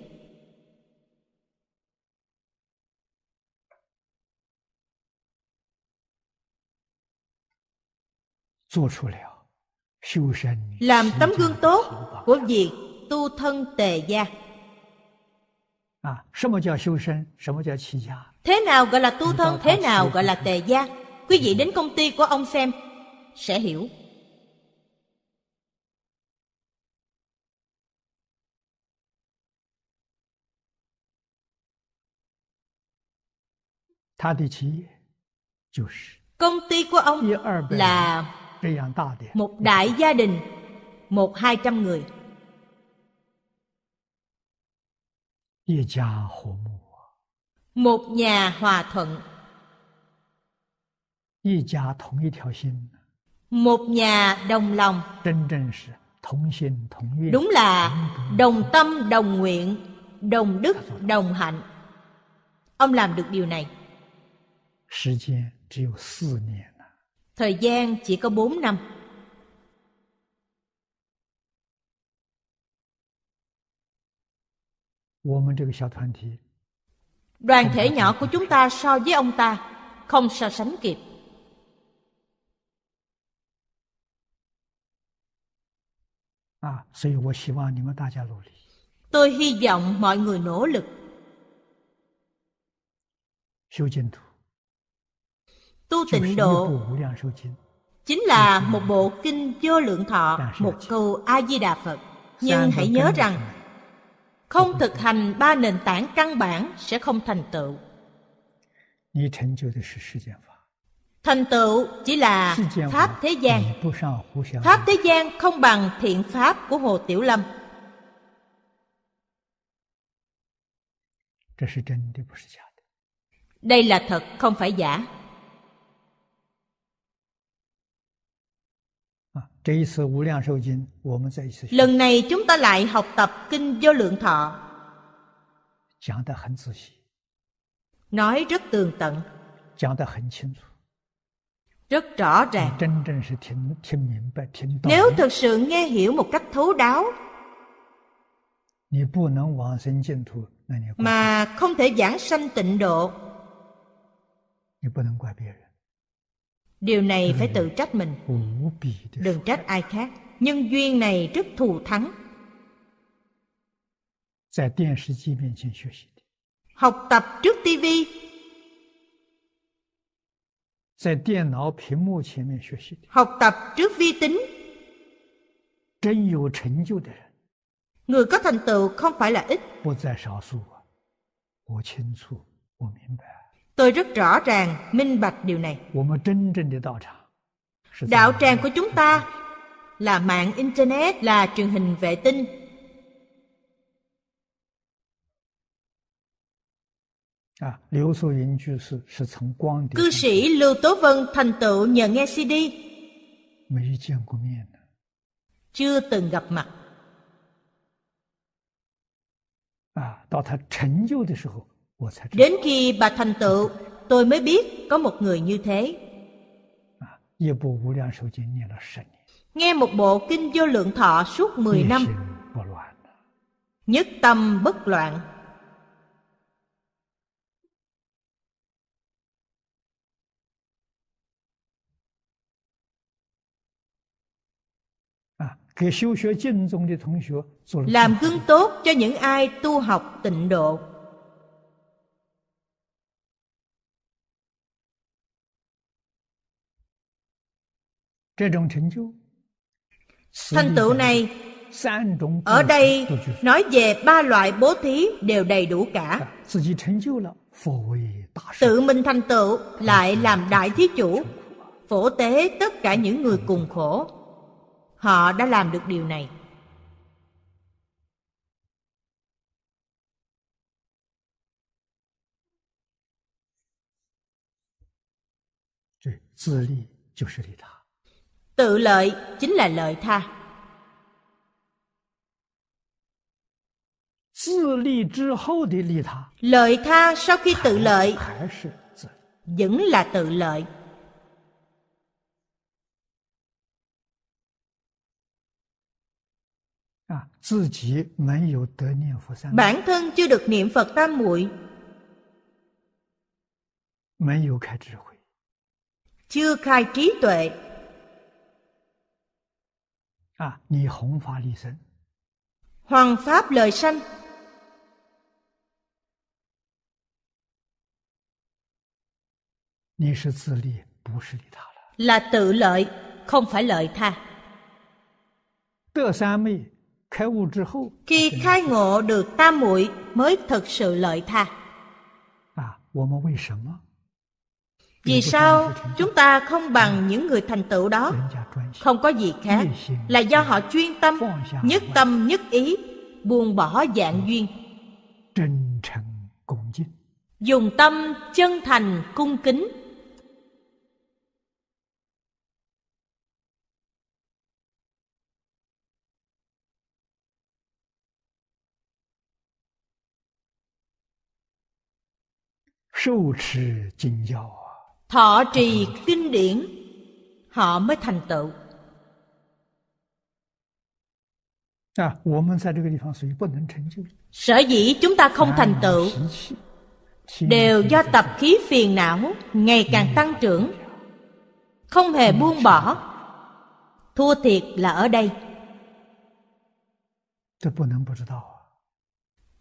Làm tấm gương tốt của việc tu thân tề gia. Thế nào gọi là tu thân, thế nào gọi là tề gia? Quý vị đến công ty của ông xem sẽ hiểu. Công ty của ông là một đại gia đình 100-200 người. Một nhà hòa thuận, một nhà đồng lòng. Đúng là đồng tâm, đồng nguyện, đồng đức, đồng hạnh. Ông làm được điều này. Thời gian chỉ có 4 năm. Đoàn thể nhỏ của chúng ta so với ông ta không so sánh kịp. Tôi hy vọng mọi người nỗ lực tu tịnh độ, chính là một bộ kinh Vô Lượng Thọ, một câu A Di Đà Phật. Nhưng hãy nhớ rằng không thực hành 3 nền tảng căn bản sẽ không thành tựu. Thành tựu chỉ là pháp thế gian. Pháp thế gian không bằng thiện pháp của Hồ Tiểu Lâm. Đây là thật, không phải giả. Lần này chúng ta lại học tập Kinh Vô Lượng Thọ, nói rất tường tận, rất rõ ràng. Nếu thực sự nghe hiểu một cách thấu đáo mà không thể giảng sanh tịnh độ, điều này phải tự trách mình, đừng trách ai khác. Nhân duyên này rất thù thắng. Học tập trước tivi, học tập trước vi tính. Người có thành tựu không phải là ít. Tôi rất rõ ràng, minh bạch điều này. Đạo tràng của chúng ta là mạng Internet, là truyền hình vệ tinh. Cư sĩ Lưu Tố Vân thành tựu nhờ nghe CD. Chưa từng gặp mặt. Đến khi bà thành tựu, tôi mới biết có một người như thế. Nghe một bộ Kinh Vô Lượng Thọ suốt 10 năm, nhất tâm bất loạn. Làm gương tốt cho những ai tu học tịnh độ. Thành tựu này ở đây nói về 3 loại bố thí đều đầy đủ cả. Tự mình thành tựu lại làm đại thí chủ, phổ tế tất cả những người cùng khổ. Họ đã làm được điều này. Tự lợi chính là lợi tha. Lợi tha sau khi tự lợi vẫn là tự lợi. Bản thân chưa được niệm Phật Tam Muội, chưa khai trí tuệ. Hoằng pháp lợi sanh. Là tự lợi, không phải lợi tha. Khi khai ngộ được Tam Muội mới thực sự lợi tha. Vì sao chúng ta không bằng những người thành tựu đó? Không có gì khác, là do họ chuyên tâm, nhất tâm nhất ý, buông bỏ vạn duyên, dùng tâm chân thành cung kính. Thọ trì kinh điển, họ mới thành tựu. Sở dĩ chúng ta không thành tựu đều do tập khí phiền não ngày càng tăng trưởng, không hề buông bỏ. Thua thiệt là ở đây.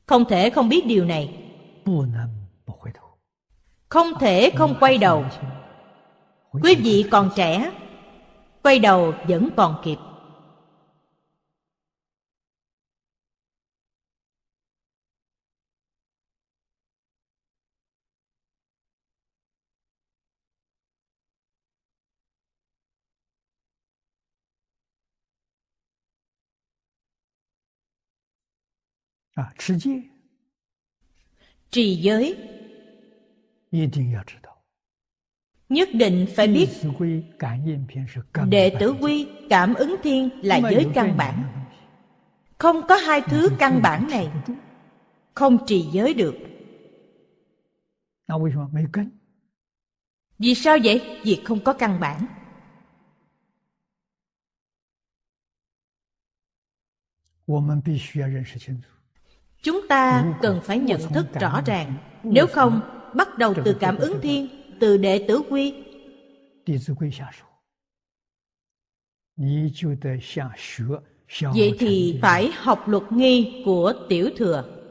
Không thể không biết điều này, không thể không quay đầu. Quý vị còn trẻ, quay đầu vẫn còn kịp. Trì giới nhất định phải biết. Đệ tử quy cảm ứng thiên là giới căn bản. Không có hai thứ căn bản này, không trì giới được. Vì sao vậy? Vì không có căn bản. Chúng ta cần phải nhận thức rõ ràng. Nếu không, bắt đầu từ cảm ứng thiên, từ đệ tử quy, vậy thì phải học luật nghi của tiểu thừa.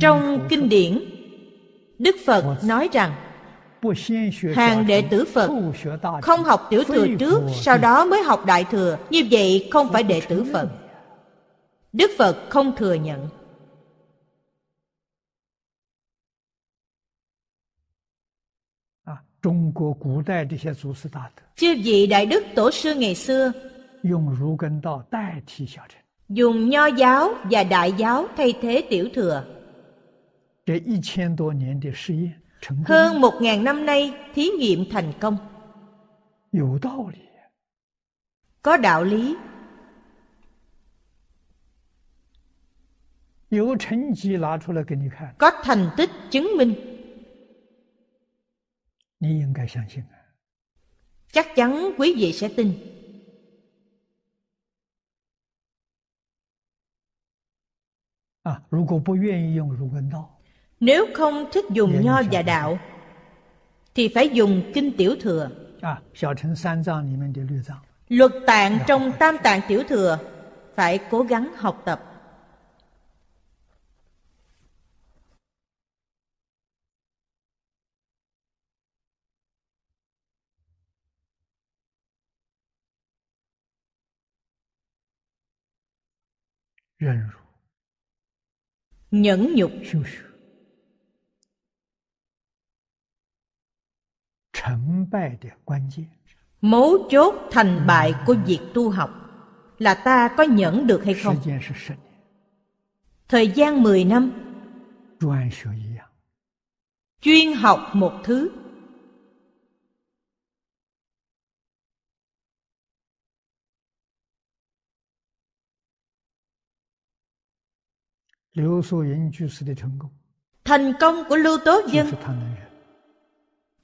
Trong kinh điển, Đức Phật nói rằng hàng đệ tử Phật không học tiểu thừa trước, sau đó mới học đại thừa, như vậy không phải đệ tử Phật. Đức Phật không thừa nhận. Chư vị đại đức tổ sư ngày xưa dùng nho giáo và đại giáo thay thế tiểu thừa. Hơn 1000 năm nay thí nghiệm thành công. Có đạo lý. Có thành tích chứng minh. Chắc chắn quý vị sẽ tin. Nếu không thích dùng nho và đạo thì phải dùng kinh tiểu thừa. Luật tạng trong tam tạng tiểu thừa phải cố gắng học tập. Nhẫn nhục, mấu chốt thành bại của việc tu học là ta có nhẫn được hay không. Thời gian 10 năm chuyên học một thứ. Thành công của Lưu Tố Dân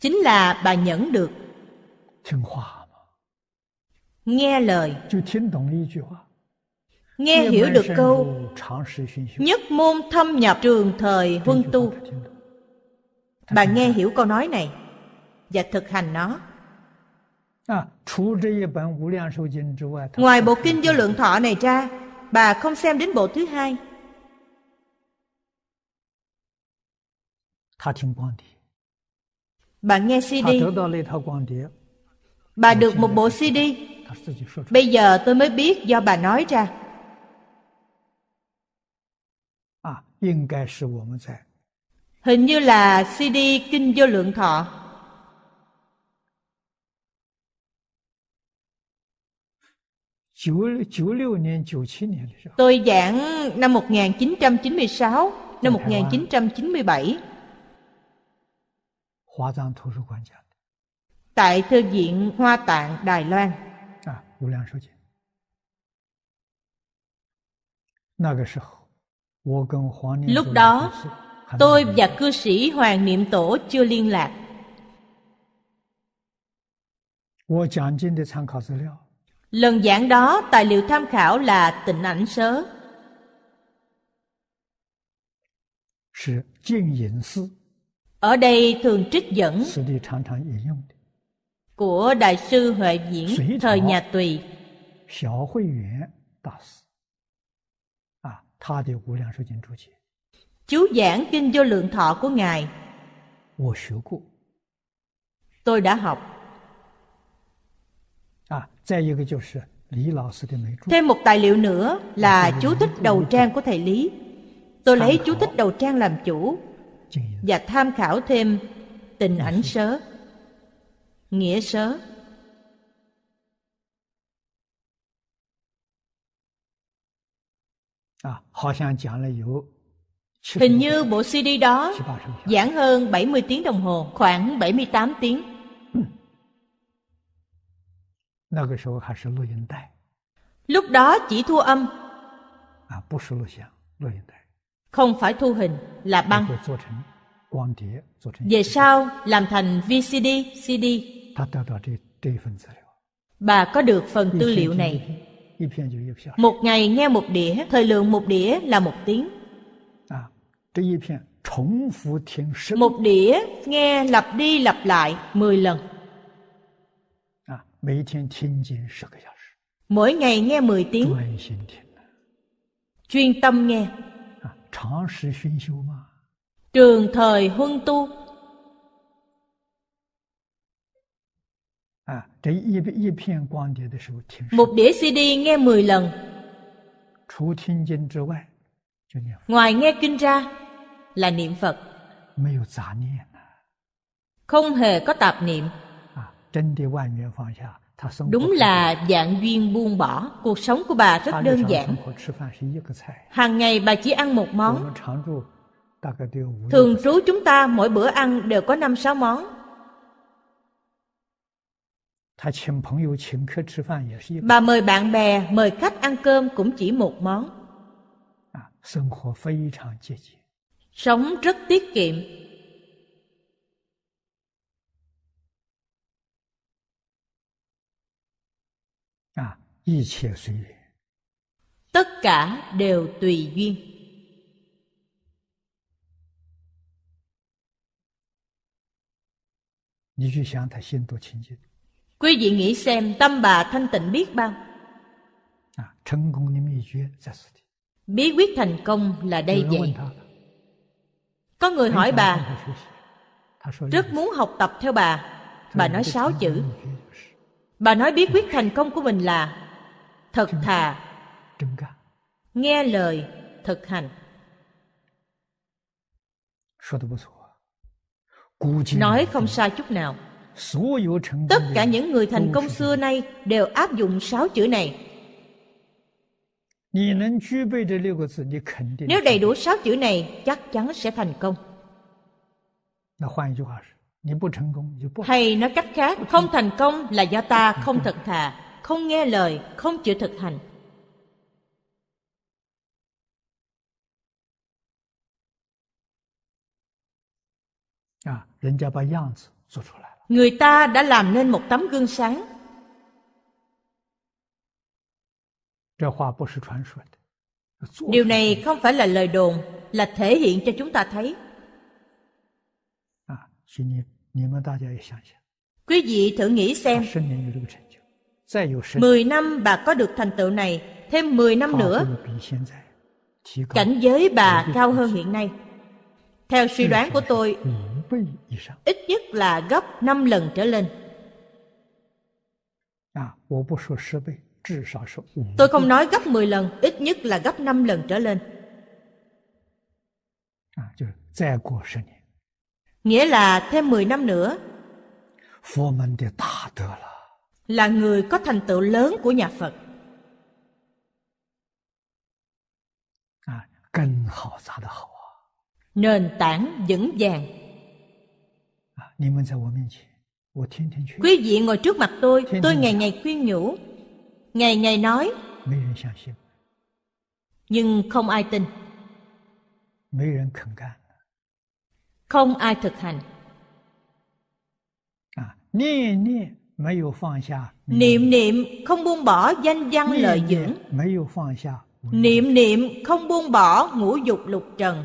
chính là bà nhẫn được. Nghe lời, nghe hiểu được câu nhất môn thâm nhập trường thời huân tu. Bà nghe hiểu câu nói này và thực hành nó. Ngoài bộ kinh Vô Lượng Thọ này ra, bà không xem đến bộ thứ hai. Bà nghe CD, bà được một bộ CD, Bây giờ tôi mới biết do bà nói ra. Hình như là CD Kinh Vô Lượng Thọ. Tôi giảng năm 1996, năm 1997 tại Thư viện Hoa Tạng, Đài Loan. Lúc đó, tôi và cư sĩ Hoàng Niệm Tổ chưa liên lạc. Lần giảng đó, tài liệu tham khảo là Tịnh Ảnh Sớ, ở đây thường trích dẫn của Đại sư Huệ Viễn thời nhà Tùy. Chú giảng Kinh Vô Lượng Thọ của Ngài. Tôi đã học. Thêm một tài liệu nữa là chú thích đầu trang của Thầy Lý. Tôi lấy chú thích đầu trang làm chủ và tham khảo thêm Tịnh Ảnh Sớ, Nghĩa Sớ. Hình như bộ CD đó giảng hơn 70 tiếng đồng hồ, khoảng 78 tiếng. Lúc đó chỉ thu âm, không phải thu hình, là băng. Về sau làm thành VCD, CD. Bà có được phần tư liệu này. Một ngày nghe một đĩa, thời lượng một đĩa là một tiếng. Một đĩa nghe lặp đi lặp lại 10 lần. Mỗi ngày nghe 10 tiếng. Chuyên tâm nghe. Trường thời huân tu. Một đĩa CD nghe 10 lần. Ngoài nghe kinh ra là niệm Phật. Không hề có tạp niệm. Đúng là dạng duyên buông bỏ. Cuộc sống của bà rất đơn giản. Hàng ngày bà chỉ ăn một món. Thường trú chúng ta mỗi bữa ăn đều có 5-6 món. Bà mời bạn bè, mời khách ăn cơm cũng chỉ một món. Sống rất tiết kiệm. Tất cả đều tùy duyên. Quý vị nghĩ xem, tâm bà thanh tịnh biết bao. Bí quyết thành công là đây vậy. Có người hỏi bà, rất muốn học tập theo bà. Bà nói 6 chữ. Bà nói bí quyết thành công của mình là thật thà, nghe lời, thực hành. Nói không sai chút nào. Tất cả những người thành công xưa nay đều áp dụng 6 chữ này. Nếu đầy đủ 6 chữ này, chắc chắn sẽ thành công. Hay nói cách khác, không thành công là do ta không thật thà, không nghe lời, không chịu thực hành. Người ta đã làm nên một tấm gương sáng. Điều này không phải là lời đồn, là thể hiện cho chúng ta thấy. Quý vị thử nghĩ xem, 10 năm bà có được thành tựu này, thêm 10 năm nữa, cảnh giới bà cao hơn hiện nay. Theo suy đoán của tôi, ít nhất là gấp 5 lần trở lên. Tôi không nói gấp 10 lần, ít nhất là gấp 5 lần trở lên. Nghĩa là thêm 10 năm nữa là người có thành tựu lớn của nhà Phật. Nền tảng vững vàng. Quý vị ngồi trước mặt tôi ngày ngày khuyên nhủ, ngày ngày nói, nhưng không ai tin, không ai thực hành. Niệm niệm không buông bỏ danh văn lợi dưỡng, niệm niệm không buông bỏ ngũ dục lục trần.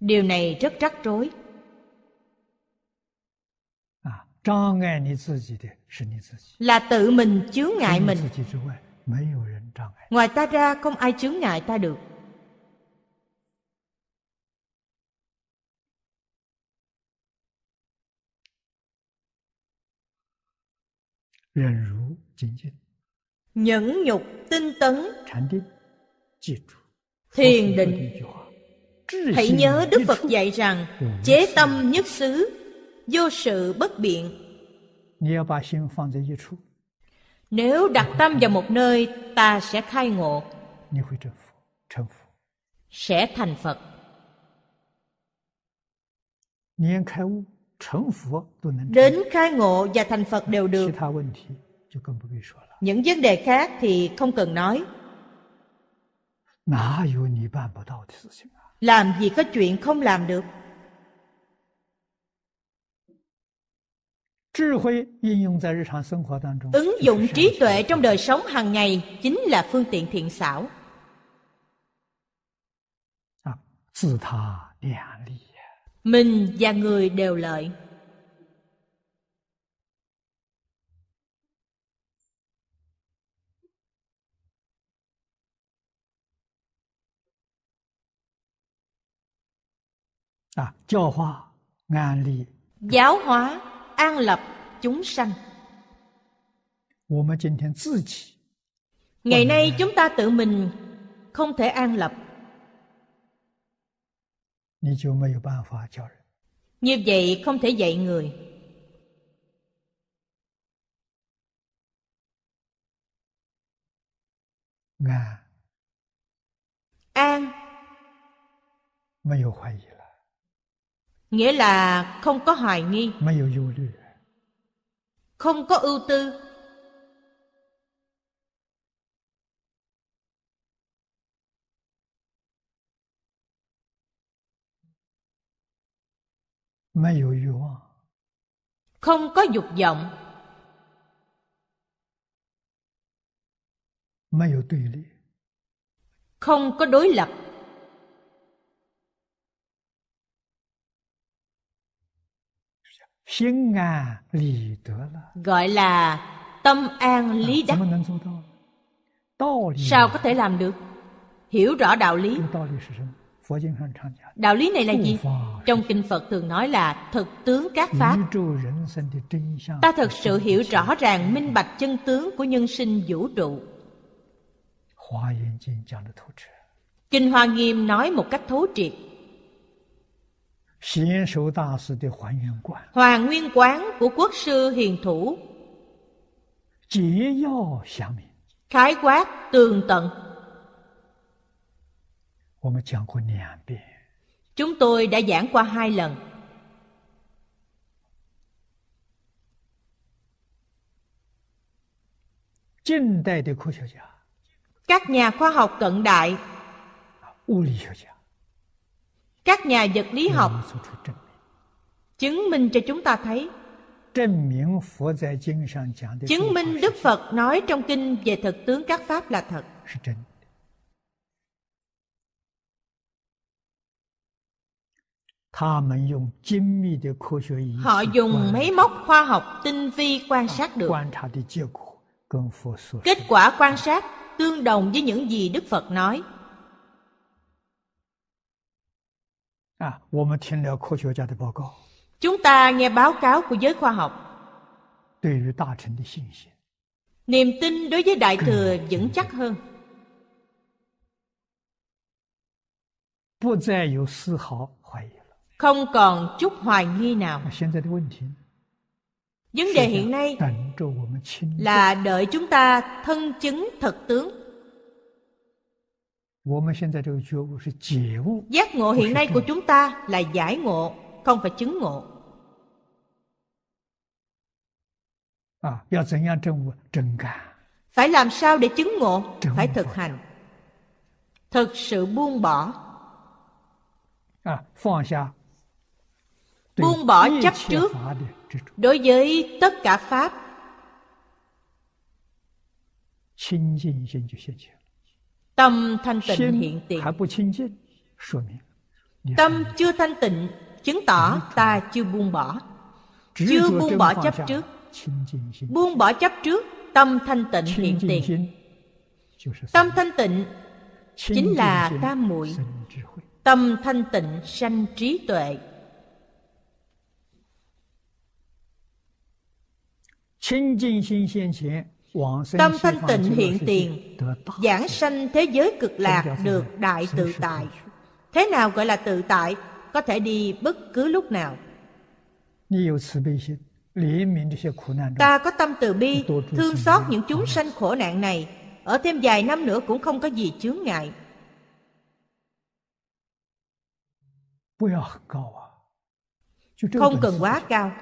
Điều này rất rắc rối. Là tự mình chướng ngại mình. Ngoài ta ra không ai chướng ngại ta được. Nhẫn nhục tinh tấn, thiền định. Hãy nhớ Đức Phật dạy rằng chế tâm nhất xứ, vô sự bất biện. Nếu đặt tâm vào một nơi, ta sẽ khai ngộ, sẽ thành Phật. Đến khai ngộ và thành Phật đều được. Những vấn đề khác thì không cần nói. Làm gì có chuyện không làm được. Ứng dụng trí tuệ trong đời sống hàng ngày chính là phương tiện thiện xảo. Mình và người đều lợi. Giáo hóa an lập chúng sanh. Ngày nay chúng ta tự mình không thể an lập, như vậy không thể dạy người. An nghĩa là không có hoài nghi, không có ưu tư. Không có dục vọng. Không có đối lập. Gọi là tâm an lý đắc. Sao có thể làm được? Hiểu rõ đạo lý. Đạo lý này là gì? Trong kinh Phật thường nói là thực tướng các pháp. Ta thực sự hiểu rõ ràng minh bạch chân tướng của nhân sinh vũ trụ. Kinh Hoa Nghiêm nói một cách thấu triệt. Hoàn Nguyên Quán của Quốc sư Hiền Thủ khái quát tường tận. Chúng tôi đã giảng qua 2 lần. Các nhà khoa học cận đại, các nhà vật lý học chứng minh cho chúng ta thấy, chứng minh Đức Phật nói trong kinh về thực tướng các pháp là thật. Họ dùng máy móc khoa học tinh vi quan sát được. Kết quả quan sát tương đồng với những gì Đức Phật nói. Chúng ta nghe báo cáo của giới khoa học. Niềm tin đối với Đại Thừa vững chắc hơn. Không còn chút hoài nghi nào. Vấn đề hiện nay là đợi chúng ta thân chứng thật tướng. Giác ngộ hiện nay của chúng ta là giải ngộ, không phải chứng ngộ. Phải làm sao để chứng ngộ? Phải thực hành, thực sự buông bỏ. Buông bỏ chấp trước đối với tất cả pháp. Tâm thanh tịnh hiện tiền. Tâm chưa thanh tịnh chứng tỏ ta chưa buông bỏ. Chưa buông bỏ chấp trước. Buông bỏ chấp trước, tâm thanh tịnh hiện tiền. Tâm thanh tịnh chính là tam muội. Tâm thanh tịnh sanh trí tuệ. Tâm thanh tịnh hiện tiền, giảng sanh thế giới cực lạc được đại tự tại. Thế nào gọi là tự tại? Có thể đi bất cứ lúc nào. Ta có tâm từ bi, thương xót những chúng sanh khổ nạn này, ở thêm vài năm nữa cũng không có gì chướng ngại. Không cần quá cao,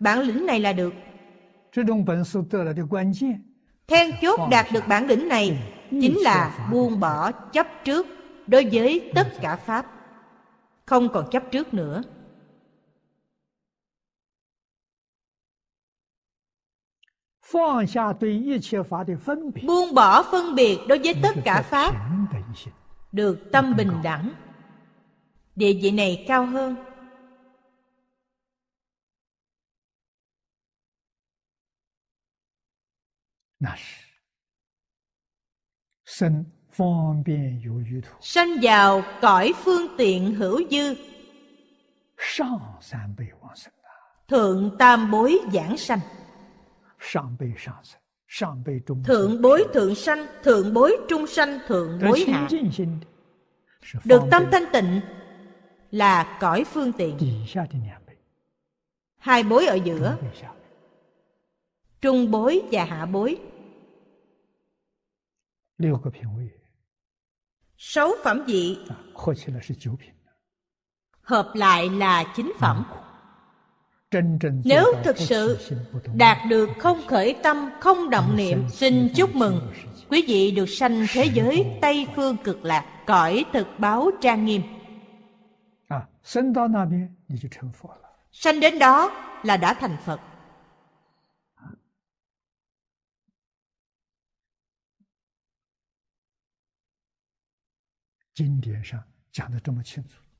bản lĩnh này là được. Then chốt đạt được bản lĩnh này chính là buông bỏ chấp trước đối với tất cả pháp. Không còn chấp trước nữa. Buông bỏ phân biệt đối với tất cả pháp, được tâm bình đẳng. Địa vị này cao hơn. Sanh vào cõi phương tiện hữu dư, thượng tam bối giảng sanh. Thượng bối thượng sanh, thượng bối trung sanh, thượng bối hạ. Được tâm thanh tịnh là cõi phương tiện. Hai bối ở giữa, trung bối và hạ bối. 6 phẩm vị hợp lại là 9 phẩm. Nếu thực sự đạt được không khởi tâm, không động niệm, xin chúc mừng quý vị được sanh thế giới Tây Phương Cực Lạc, cõi thực báo trang nghiêm. Sanh đến đó là đã thành Phật.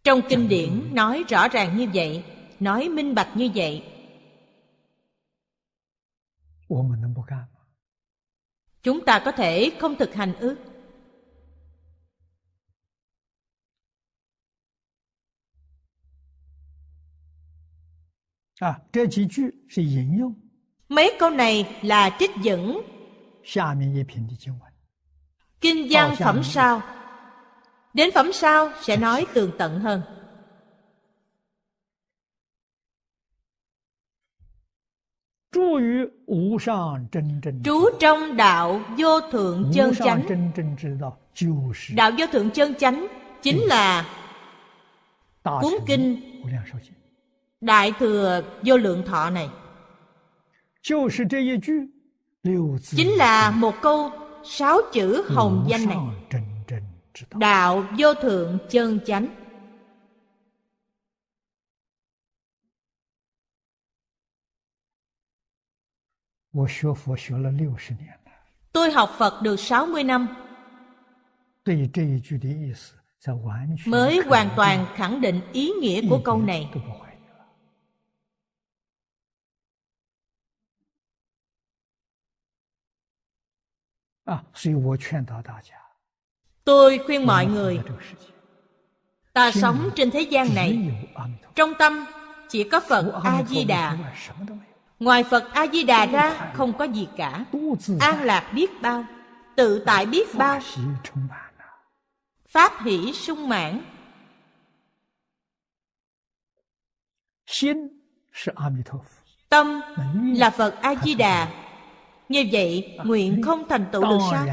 Trong kinh điển nói rõ ràng như vậy, nói minh bạch như vậy. Chúng ta có thể không thực hành ư? Mấy câu này là trích dẫn kinh văn phẩm sau. Đến phẩm sau sẽ nói tường tận hơn. Trú trong đạo vô thượng chân chánh. Đạo vô thượng chân chánh chính là cuốn kinh Đại Thừa Vô Lượng Thọ này. Chính là một câu 6 chữ hồng danh này. Đạo vô thượng chân chánh. Tôi học Phật được 60 năm mới hoàn toàn khẳng định ý nghĩa của câu này. Tôi khuyên mọi người, ta sống trên thế gian này, trong tâm chỉ có Phật A-di-đà. Ngoài Phật A-di-đà ra không có gì cả. An lạc biết bao, tự tại biết bao, pháp hỷ sung mãn. Tâm là Phật A-di-đà. Như vậy, nguyện không thành tựu được sao?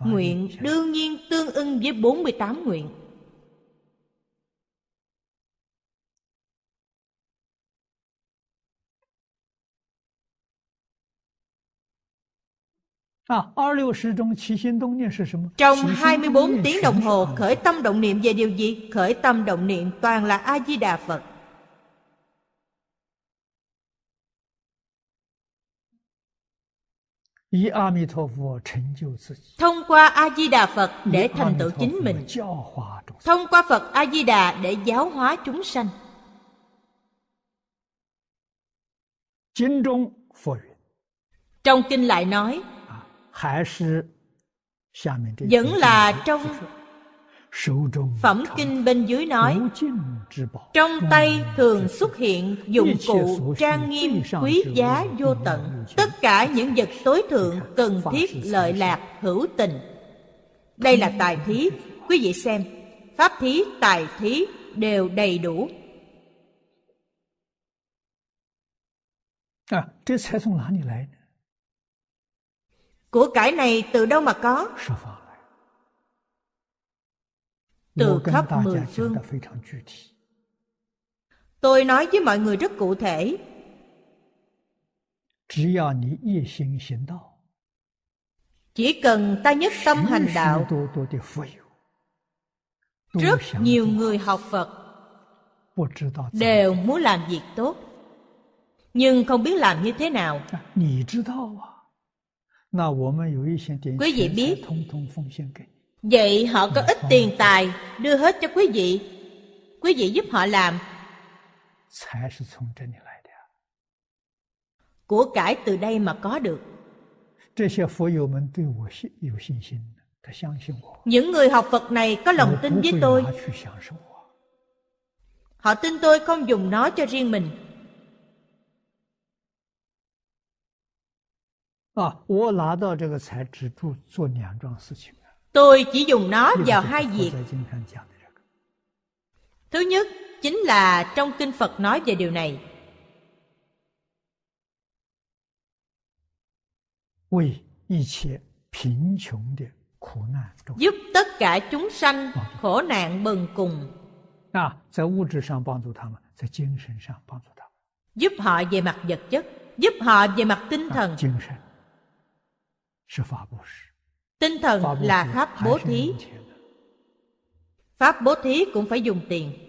Nguyện đương nhiên tương ưng với 48 nguyện. Trong 24 tiếng đồng hồ, khởi tâm động niệm về điều gì? Khởi tâm động niệm toàn là A-di-đà Phật. Thông qua A-di-đà Phật để thành tựu chính mình, thông qua Phật A-di-đà để giáo hóa chúng sanh. Trong kinh lại nói, vẫn là trong phẩm kinh bên dưới nói, trong tay thường xuất hiện dụng cụ trang nghiêm quý giá vô tận, tất cả những vật tối thượng cần thiết lợi lạc hữu tình. Đây là tài thí. Quý vị xem, pháp thí, tài thí đều đầy đủ. Của cải này từ đâu mà có? Từ khắp mười phương. Tôi nói với mọi người rất cụ thể. Chỉ cần ta nhất tâm hành đạo, rất nhiều người học Phật đều muốn làm việc tốt, nhưng không biết làm như thế nào. Quý vị biết, vậy họ có ít tiền tài đưa hết cho quý vị, quý vị giúp họ làm. Của cải từ đây mà có được. Những người học Phật này có lòng tin với tôi, họ tin tôi không dùng nó cho riêng mình. Tôi chỉ dùng nó vào hai việc. Thứ nhất chính là trong kinh Phật nói về điều này. Giúp tất cả chúng sanh khổ nạn bần cùng. Giúp họ về mặt vật chất, giúp họ về mặt tinh thần. Tinh thần là pháp bố thí. Pháp bố thí cũng phải dùng tiền.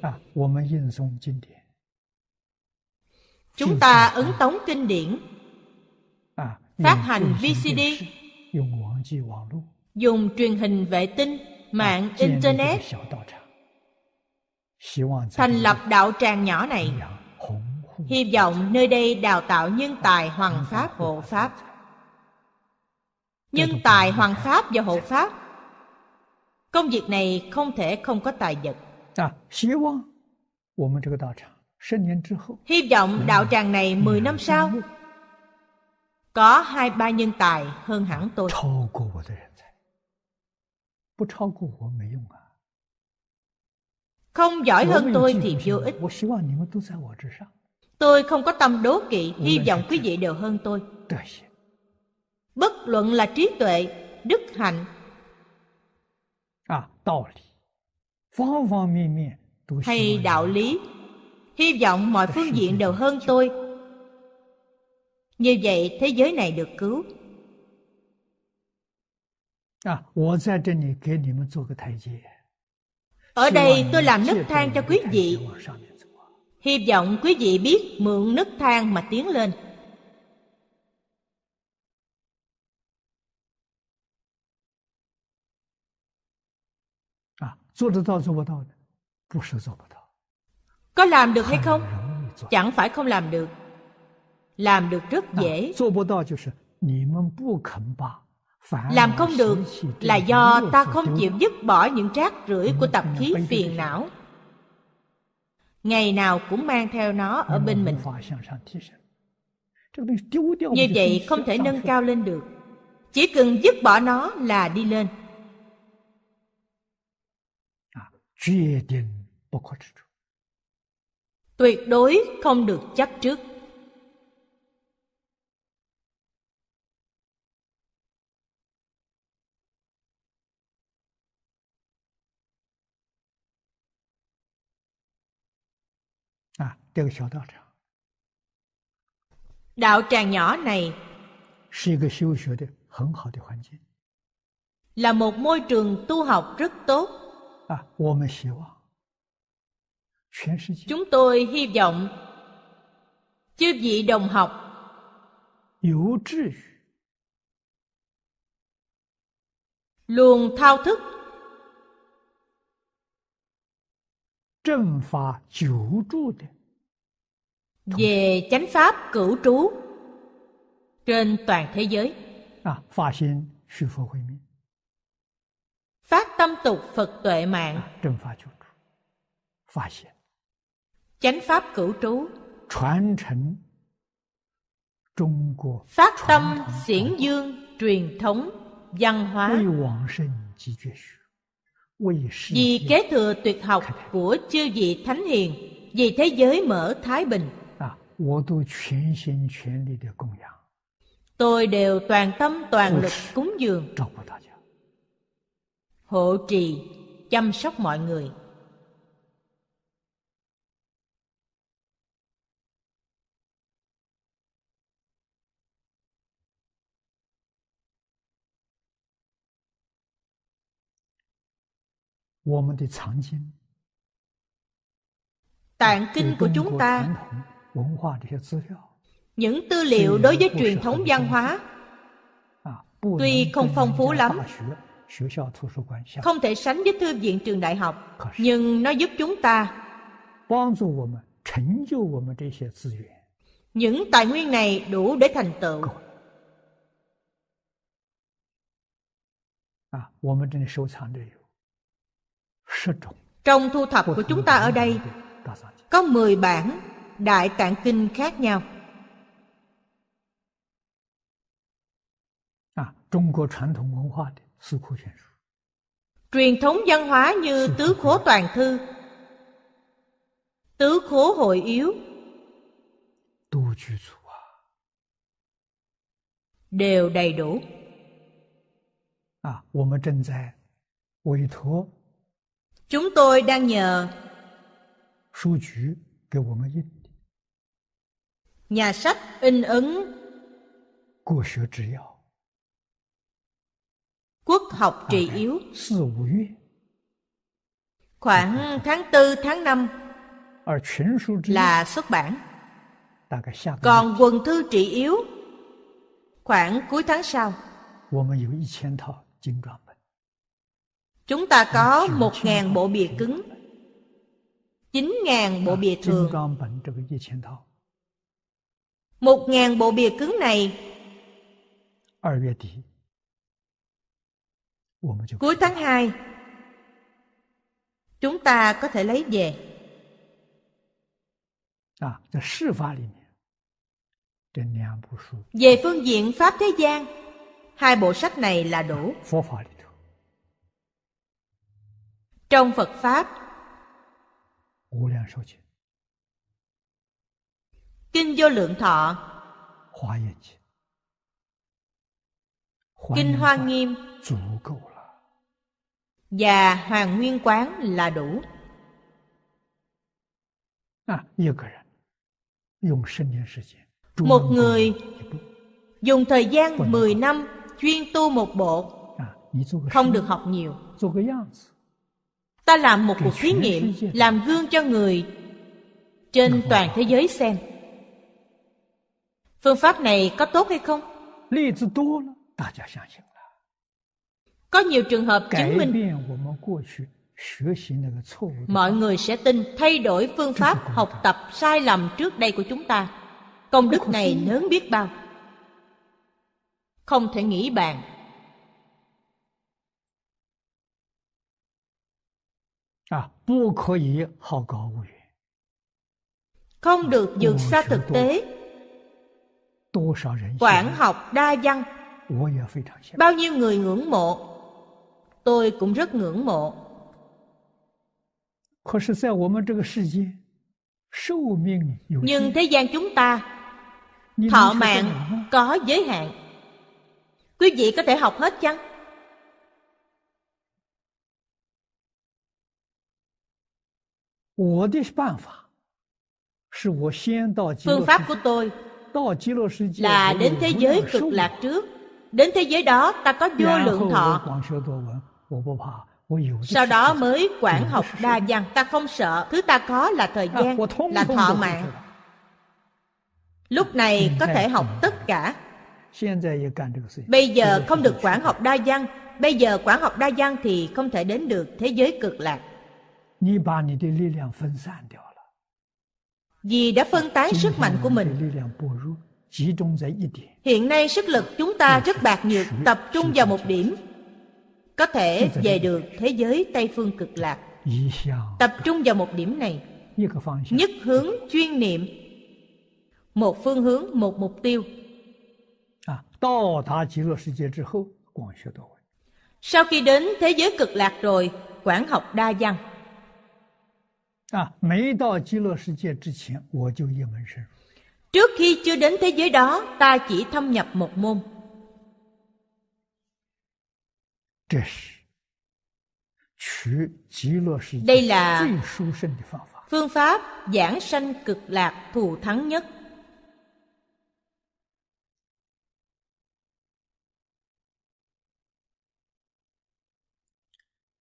Chúng ta ấn tống kinh điển, phát hành VCD, dùng truyền hình vệ tinh, mạng Internet, thành lập đạo tràng nhỏ này. Hy vọng nơi đây đào tạo nhân tài hoằng pháp hộ pháp. Nhân tài hoằng pháp và hộ pháp. Công việc này không thể không có tài vật. Hy vọng đạo tràng này 10 năm sau có 2-3 nhân tài hơn hẳn tôi. Không giỏi hơn tôi thì vô ích. Tôi không có tâm đố kỵ, hy vọng quý vị đều hơn tôi. Bất luận là trí tuệ, đức hạnh, hay đạo lý, hy vọng mọi phương diện đều hơn tôi. Như vậy thế giới này được cứu. Ở đây tôi làm nấc thang cho quý vị, hy vọng quý vị biết mượn nấc thang mà tiến lên. Có làm được hay không? Chẳng phải không làm được. Làm được rất dễ. Làm không được là do ta không chịu dứt bỏ những rác rưởi của tập khí phiền não. ngày nào cũng mang theo nó ở bên mình. Như vậy không thể nâng cao lên được. Chỉ cần dứt bỏ nó là đi lên. Tuyệt đối không được chấp trước. Đạo tràng nhỏ này là một môi trường tu học rất tốt. Chúng tôi hy vọng chư vị đồng học luôn thao thức về chánh pháp cửu trú trên toàn thế giới, phát tâm tục Phật tuệ mạng, chánh pháp cửu trú, phát tâm xiển dương truyền thống văn hóa, vì kế thừa tuyệt học của chư vị thánh hiền, vì thế giới mở thái bình. Tôi đều toàn tâm toàn lực cúng dường, hộ trì, chăm sóc mọi người. Tạng kinh của chúng ta, những tư liệu đối với truyền thống văn hóa tuy không phong phú lắm, không thể sánh với thư viện trường đại học, nhưng nó giúp chúng ta. Những tài nguyên này đủ để thành tựu. Trong thu thập của chúng ta ở đây có 10 bản Đại Tạng Kinh khác nhau. Truyền thống văn hóa như Tứ Khố Toàn Thư, Tứ Khố Hội Yếu đều đầy đủ. Chúng tôi đang nhờ nhà sách in ấn Quốc học trị yếu khoảng tháng 4, tháng 5 là xuất bản. Còn quần thư trị yếu khoảng cuối tháng sau. Chúng ta có 1.000 bộ bìa cứng, 9.000 bộ bìa thường. 1.000 bộ bìa cứng này cuối tháng 2 chúng ta có thể lấy về. Về phương diện pháp thế gian, hai bộ sách này là đủ. Trong Phật pháp, Kinh Vô Lượng Thọ, Kinh Hoa Nghiêm và Hoàng Nguyên Quán là đủ. Một người dùng thời gian 10 năm chuyên tu một bộ, không được học nhiều. Ta làm một cuộc thí nghiệm, làm gương cho người trên toàn thế giới xem. Phương pháp này có tốt hay không? Có nhiều trường hợp chứng minh. Mọi người sẽ tin, thay đổi phương pháp học tập sai lầm trước đây của chúng ta. Công đức này lớn biết bao, không thể nghĩ bàn. không được vượt xa thực tế. Quảng học đa văn, bao nhiêu người ngưỡng mộ, tôi cũng rất ngưỡng mộ. Nhưng thế gian chúng ta, thọ mạng có giới hạn. Quý vị có thể học hết chăng? Phương pháp của tôi là đến thế giới cực lạc trước. Đến thế giới đó ta có vô lượng thọ, sau đó mới quảng học đa văn. Ta không sợ. Thứ ta có là thời gian, là thọ mạng. Lúc này có thể học tất cả. Bây giờ không được quảng học đa văn. Bây giờ quảng học đa văn thì không thể đến được thế giới cực lạc, vì đã phân tán sức mạnh của mình. Hiện nay sức lực chúng ta rất bạc nhược, tập trung vào một điểm có thể về được thế giới Tây Phương Cực Lạc. Tập trung vào một điểm này, nhất hướng chuyên niệm, một phương hướng, một mục tiêu. Sau khi đến thế giới cực lạc rồi, quảng học đa văn. Trước khi chưa đến thế giới đó, ta chỉ thâm nhập một môn. Đây là phương pháp giảng sanh cực lạc thù thắng nhất.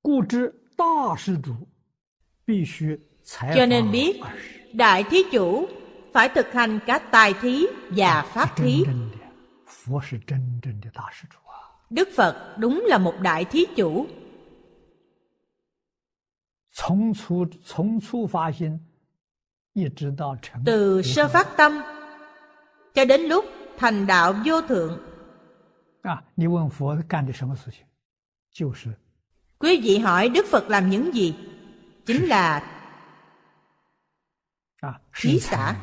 Cụ trí đa sư chủ, cho nên biết đại thí chủ phải thực hành cả tài thí và pháp thí. Đức Phật đúng là một đại thí chủ. Từ sơ phát tâm cho đến lúc thành đạo vô thượng. Quý vị hỏi Đức Phật làm những gì? Chính là thí xã,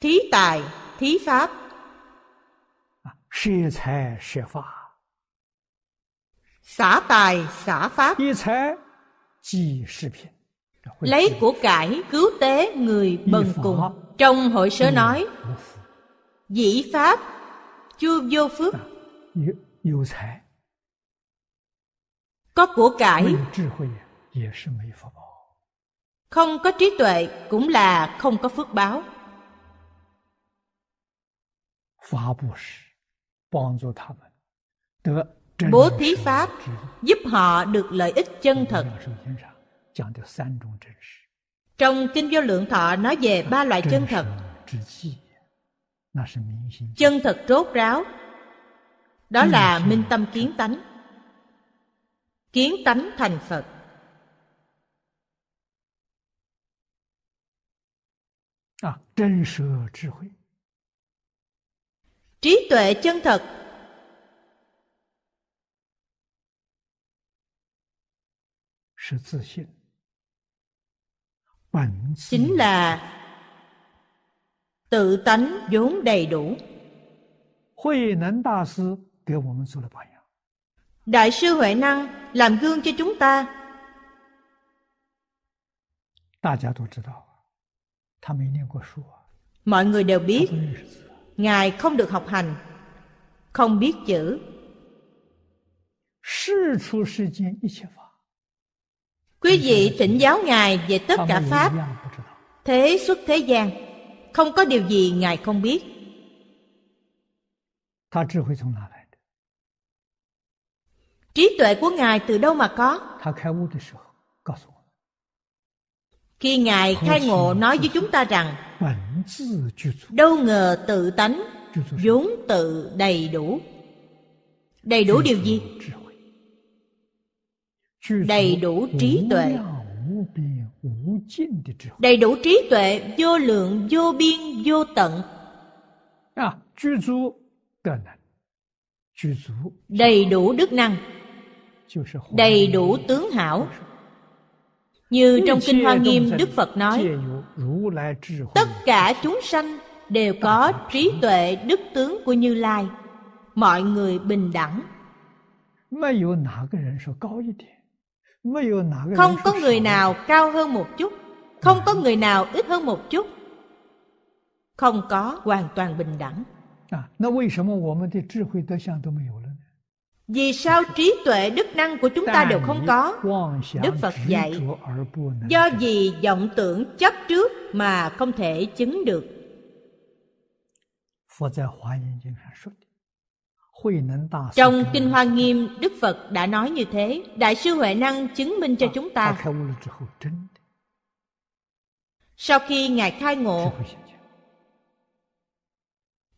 thí tài, thí pháp. Xả tài, xả pháp. Lấy của cải cứu tế người bần cùng. Trong hội sớ nói, dĩ pháp chưa vô phước. Có của cải không có trí tuệ cũng là không có phước báo. Bố thí pháp giúp họ được lợi ích chân thật. Trong Kinh Vô Lượng Thọ nói về ba loại chân thật. Chân thật rốt ráo, đó là minh tâm kiến tánh. Kiến tánh thành Phật. Trí tuệ chân thật. Chính là tự tánh vốn đầy đủ. Đại sư Huệ Năng làm gương cho chúng ta. Mọi người đều biết Ngài không được học hành, không biết chữ. Quý vị thỉnh giáo Ngài về tất cả pháp, thế xuất thế gian, không có điều gì Ngài không biết. Trí tuệ của Ngài từ đâu mà có? Khi Ngài khai ngộ nói với chúng ta rằng, đâu ngờ tự tánh vốn tự đầy đủ. Đầy đủ điều gì? Đầy đủ trí tuệ. Đầy đủ trí tuệ vô lượng, vô biên, vô tận. Đầy đủ đức năng, đầy đủ tướng hảo, Như trong Kinh Hoa Nghiêm, Đức Phật nói: tất cả chúng sanh đều có trí tuệ đức tướng của Như Lai, mọi người bình đẳng. Không có người nào cao hơn một chút, không có người nào ít hơn một chút, không có, hoàn toàn bình đẳng. Vì sao trí tuệ đức năng của chúng ta đều không có? Đức Phật dạy: do vì vọng tưởng chấp trước mà không thể chứng được. Trong Kinh Hoa Nghiêm, Đức Phật đã nói như thế. Đại sư Huệ Năng chứng minh cho chúng ta. Sau khi Ngài khai ngộ,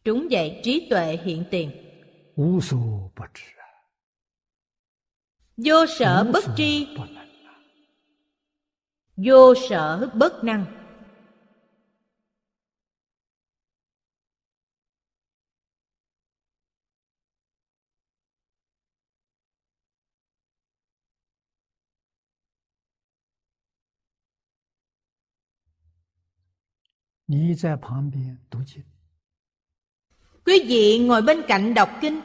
đúng vậy, trí tuệ hiện tiền. Vô sở bất tri, vô sở bất năng. Quý vị ngồi bên cạnh đọc kinh,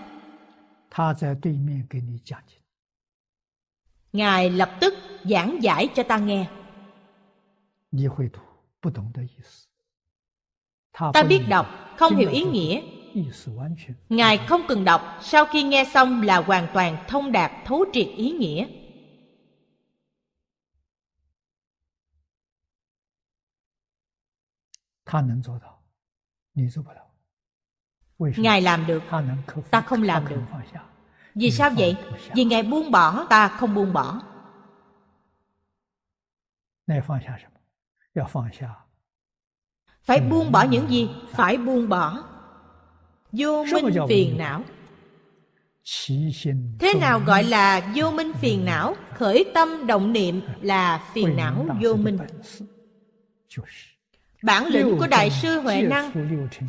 Ngài lập tức giảng giải cho ta nghe. Ta biết đọc, không hiểu ý nghĩa. Ngài không cần đọc, sau khi nghe xong là hoàn toàn thông đạt thấu triệt ý nghĩa. Ngài làm được, ta không làm được. Vì sao vậy? Vì Ngài buông bỏ, ta không buông bỏ. Phải buông bỏ những gì? Phải buông bỏ vô minh phiền não. Thế nào gọi là vô minh phiền não? Khởi tâm động niệm là phiền não vô minh. Bản lĩnh của Đại sư Huệ Năng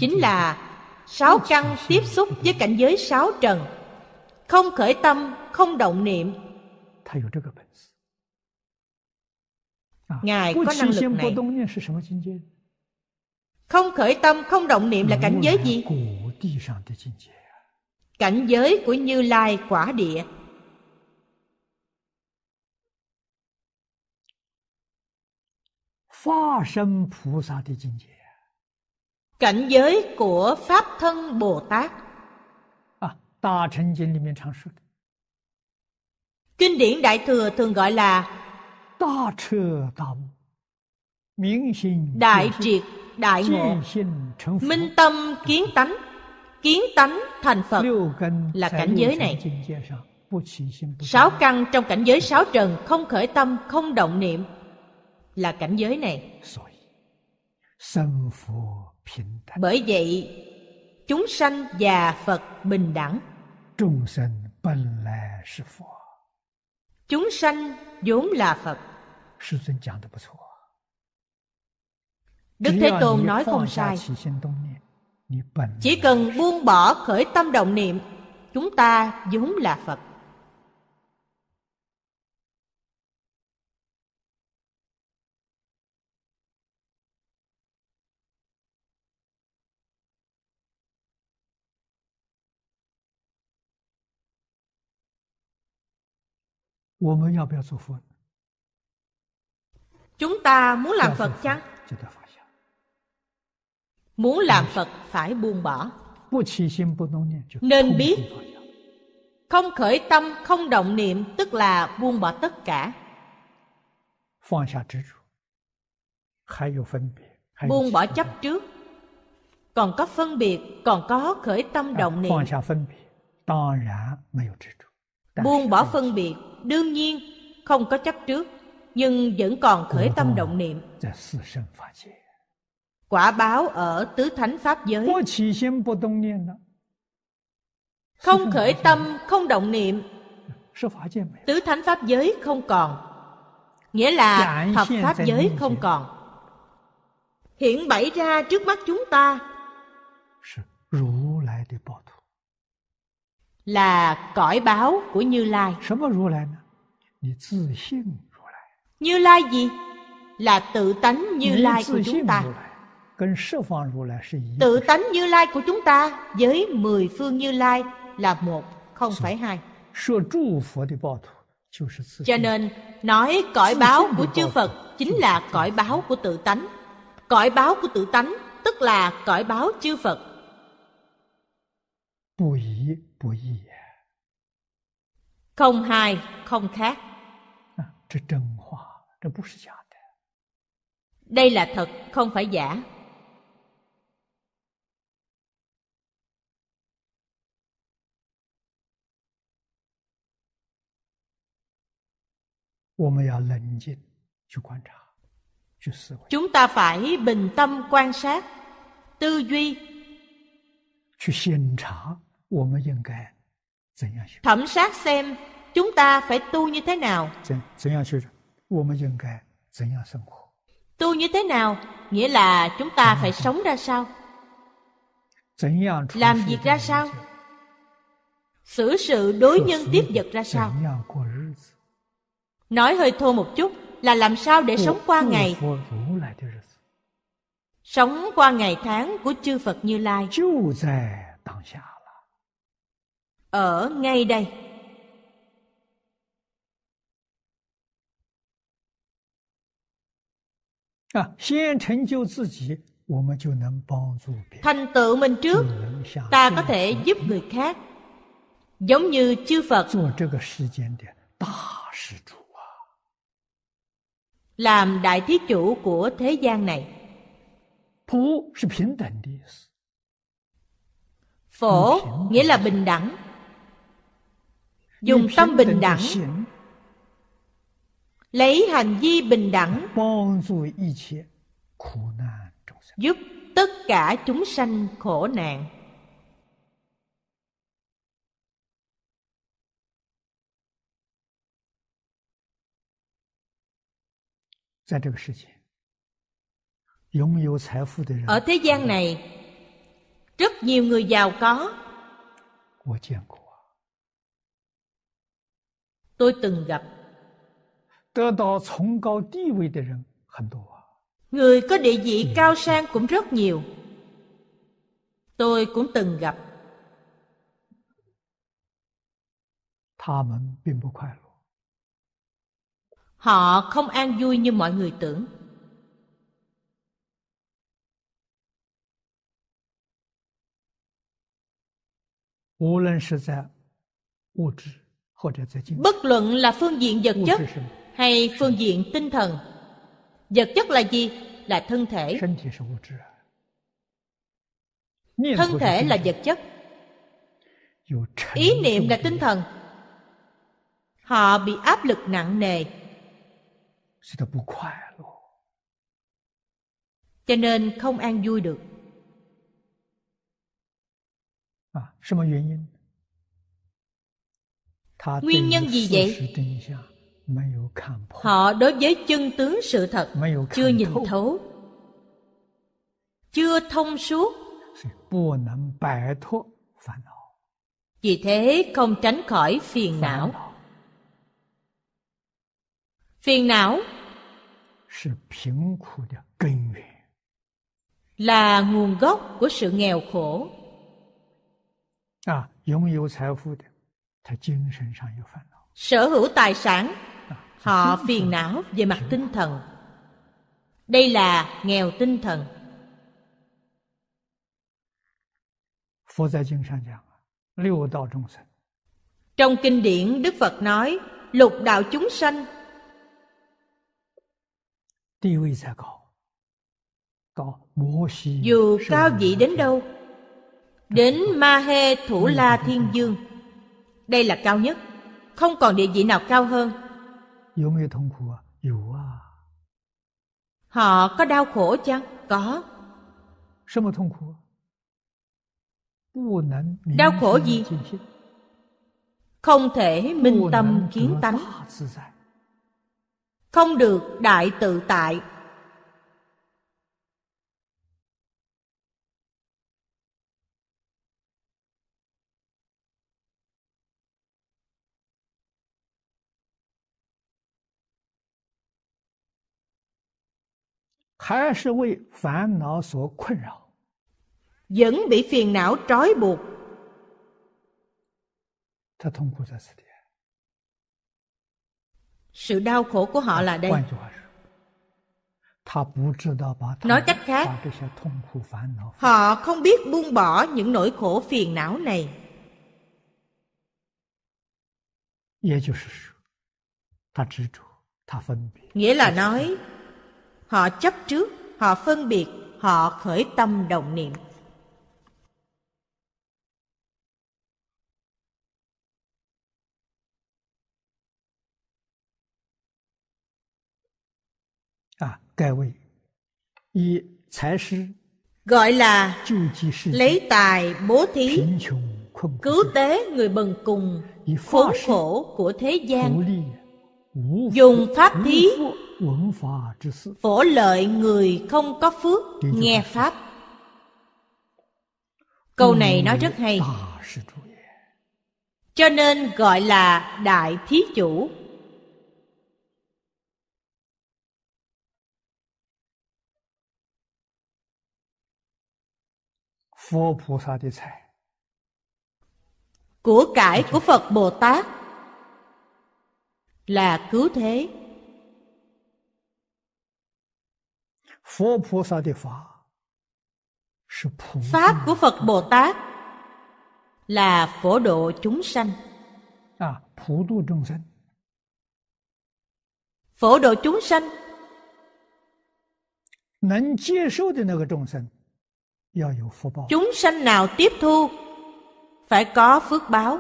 chính là sáu căn tiếp xúc với cảnh giới sáu trần, không khởi tâm, không động niệm. Ngài có năng lực này. Không khởi tâm, không động niệm là cảnh giới gì? Cảnh giới của Như Lai quả địa. Cảnh giới của Pháp Thân Bồ Tát. Kinh điển Đại Thừa thường gọi là đại triệt đại ngộ, minh tâm kiến tánh, kiến tánh thành Phật, là cảnh giới này. Sáu căn trong cảnh giới sáu trần không khởi tâm, không động niệm là cảnh giới này. Bởi vậy chúng sanh và Phật bình đẳng. Chúng sanh vốn là Phật. Đức Thế Tôn nói không sai. Chỉ cần buông bỏ khởi tâm động niệm, chúng ta vốn là Phật. Chúng ta muốn làm Phật chăng? Muốn làm Phật phải buông bỏ. Nên biết không khởi tâm, không động niệm tức là buông bỏ tất cả. Buông bỏ chấp trước, còn có phân biệt, còn có khởi tâm động niệm. Buông bỏ phân biệt, đương nhiên không có chấp trước, nhưng vẫn còn khởi tâm động niệm. Quả báo ở tứ thánh pháp giới. Không khởi tâm, không động niệm, tứ thánh pháp giới không còn, nghĩa là thập pháp giới không còn. Hiện bày ra trước mắt chúng ta là cõi báo của Như Lai. Như Lai gì? Là tự tánh Như Lai của chúng ta. Tự tánh Như Lai của chúng ta với 10 phương Như Lai là một, không phải hai. Cho nên nói cõi báo của chư Phật chính là cõi báo của tự tánh. Cõi báo của tự tánh tức là cõi báo chư Phật. Không hai, không khác. Đây là thật, không phải giả. Chúng ta phải bình tâm quan sát, tư duy, thẩm sát xem chúng ta phải tu như thế nào. Tu như thế nào nghĩa là chúng ta phải sống ra sao, làm việc ra sao, xử sự đối nhân tiếp vật ra sao. Nói hơi thô một chút là làm sao để sống qua ngày, sống qua ngày tháng của chư Phật Như Lai ở ngay đây. Thành tựu mình trước, ta có thể giúp người khác. Giống như chư Phật làm đại thí chủ của thế gian này. Phổ nghĩa là bình đẳng. Dùng tâm bình đẳng, lấy hành vi bình đẳng giúp tất cả chúng sanh khổ nạn. Ở thế gian này rất nhiều người giàu có, tôi từng gặp. Người có địa vị cao sang cũng rất nhiều, tôi cũng từng gặp. Họ không an vui như mọi người tưởng. Bất luận là phương diện vật chất hay phương diện tinh thần. Vật chất là gì? Là thân thể. Thân thể là vật chất. Ý niệm là tinh thần. Họ bị áp lực nặng nề, cho nên không an vui được. Nguyên nhân gì vậy? Họ đối với chân tướng sự thật chưa nhìn thấu, chưa thông suốt. Vì thế không tránh khỏi phiền não. Phiền não là nguồn gốc của sự nghèo khổ. Sở hữu tài sản, họ phiền não về mặt tinh thần. Đây là nghèo tinh thần. Trong kinh điển Đức Phật nói lục đạo chúng sanh dù cao vị đến đâu, đến Ma He Thủ La Thiên Dương, đây là cao nhất, không còn địa vị nào cao hơn. Họ có đau khổ chăng? Có. Đau khổ gì? Không thể minh tâm kiến tánh, không được đại tự tại. vẫn bị phiền não trói buộc. Sự đau khổ của họ là đây. Nói cách khác, họ không biết buông bỏ những nỗi khổ phiền não này. Nghĩa là nói, họ chấp trước, họ phân biệt, họ khởi tâm đồng niệm. Gọi là lấy tài bố thí, cứu tế người bần cùng, khốn khổ của thế gian, dùng pháp thí, phổ lợi người không có phước, nghe pháp. Câu này nói rất hay, cho nên gọi là Đại Thí Chủ. Của cải của Phật Bồ Tát là cứu thế. Pháp của Phật Bồ Tát là phổ độ chúng sanh. Phổ độ chúng sanh, chúng sanh nào tiếp thu phải có phước báo.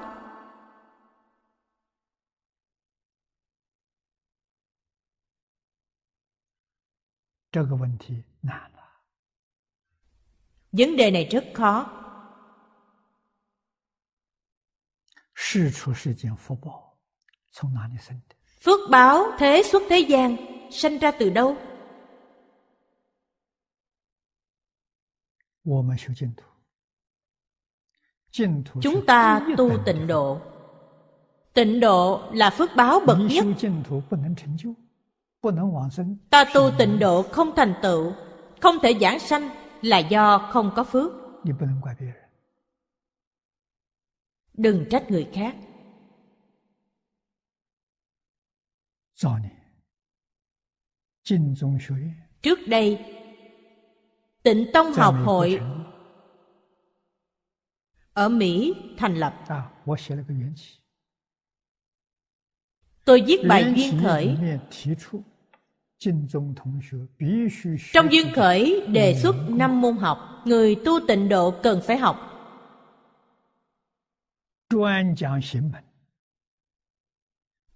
Vấn đề này rất khó. Phước báo thế xuất thế gian sanh ra từ đâu? Chúng ta tu tịnh độ. Tịnh độ là phước báo bậc nhất. Ta tu tịnh độ không thành tựu, không thể giảng sanh là do không có phước. Đừng trách người khác. Trước đây, Tịnh Tông Học Hội ở Mỹ thành lập. Tôi viết bài duyên khởi. Trong duyên khởi đề xuất 5 môn học người tu tịnh độ cần phải học.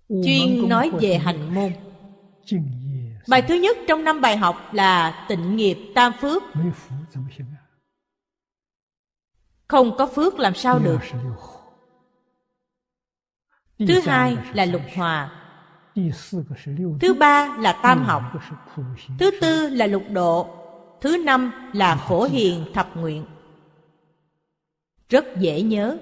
Chuyên nói về hành môn. Bài thứ nhất trong 5 bài học là tịnh nghiệp tam phước. Không có phước làm sao được. Thứ hai là lục hòa. Thứ ba là tam học. Thứ tư là lục độ. Thứ năm là phổ hiền thập nguyện. Rất dễ nhớ.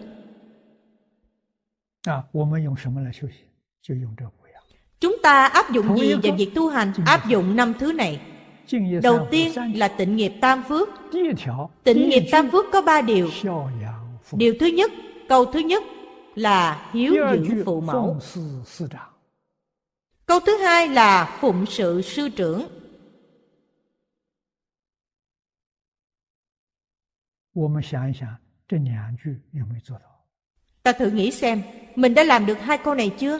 Chúng ta áp dụng gì vào việc tu hành? Áp dụng 5 thứ này. Đầu tiên là tịnh nghiệp tam phước. Tịnh nghiệp tam phước có 3 điều. Điều thứ nhất, câu thứ nhất là hiếu dưỡng phụ mẫu. Câu thứ hai là phụng sự sư trưởng. Ta thử nghĩ xem, mình đã làm được 2 câu này chưa?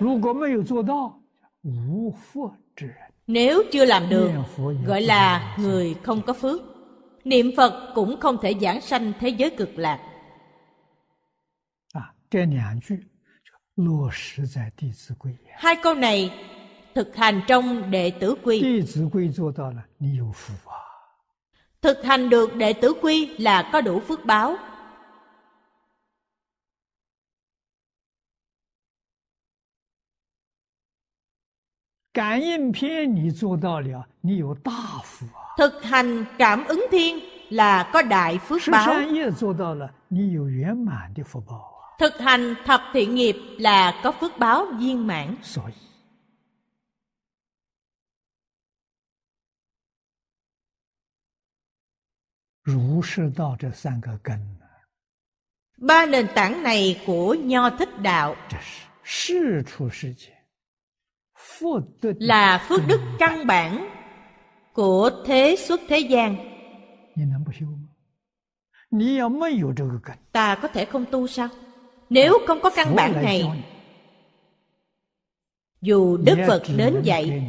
Nếu chưa làm được, gọi là người không có phước. Niệm Phật cũng không thể giảng sanh thế giới cực lạc. Hai câu này thực hành trong Đệ Tử Quy. Thực hành được Đệ Tử Quy là có đủ phước báo. Thực hành cảm ứng thiên là có đại phước báo. Thực hành thập thiện nghiệp là có phước báo viên mãn. Ba nền tảng này của Nho Thích Đạo là phước đức căn bản của thế xuất thế gian. Ta có thể không tu sao? Nếu không có căn bản này, dù Đức Phật đến dạy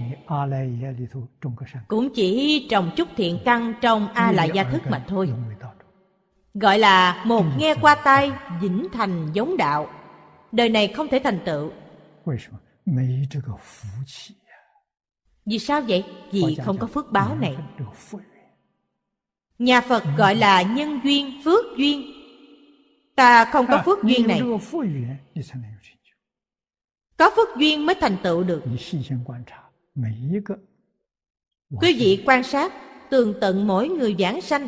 cũng chỉ trồng chút thiện căn trong A La Gia thức mà thôi. Gọi là một nghe qua tai, vĩnh thành giống đạo. Đời này không thể thành tựu. Vì sao vậy? Vì không có phước báo này. Nhà Phật gọi là nhân duyên, phước duyên. Ta không có phước duyên này. Có phước duyên mới thành tựu được. Quý vị quan sát tường tận mỗi người giảng sanh.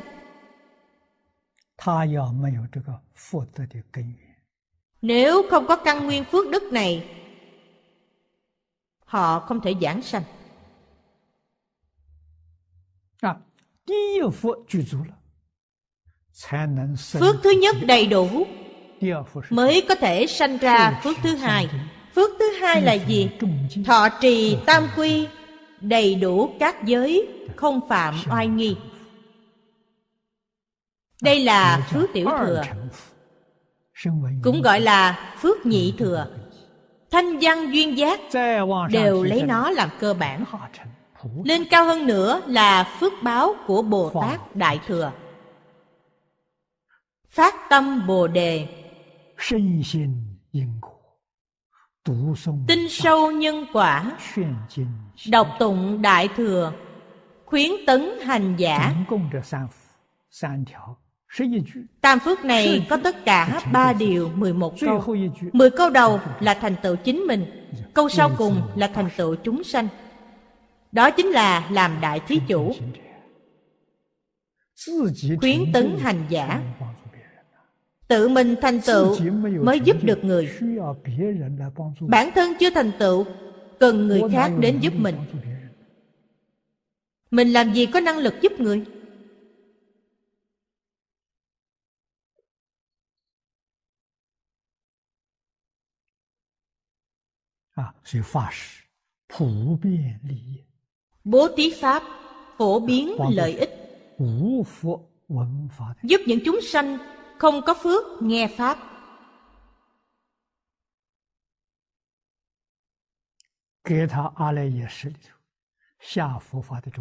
Nếu không có căn nguyên phước đức này, họ không thể giảng sanh. Phước thứ nhất đầy đủ mới có thể sanh ra phước thứ hai. Phước thứ hai là gì? Thọ trì tam quy, đầy đủ các giới, không phạm oai nghi. Đây là phước tiểu thừa, cũng gọi là phước nhị thừa. Thanh văn duyên giác đều lấy nó làm cơ bản. Lên cao hơn nữa là phước báo của Bồ Tát Đại Thừa. Phát tâm Bồ Đề, tin sâu nhân quả, đọc tụng Đại Thừa, khuyến tấn hành giả. Tam phước này có tất cả 3 điều 11 câu. 10 câu đầu là thành tựu chính mình, câu sau cùng là thành tựu chúng sanh. Đó chính là làm đại thí chủ, khuyến tấn hành giả. Tự mình thành tựu mới giúp được người. Bản thân chưa thành tựu, cần người khác đến giúp mình. Mình làm gì có năng lực giúp người? Bố thí pháp phổ biến lợi ích, giúp những chúng sanh không có phước nghe pháp.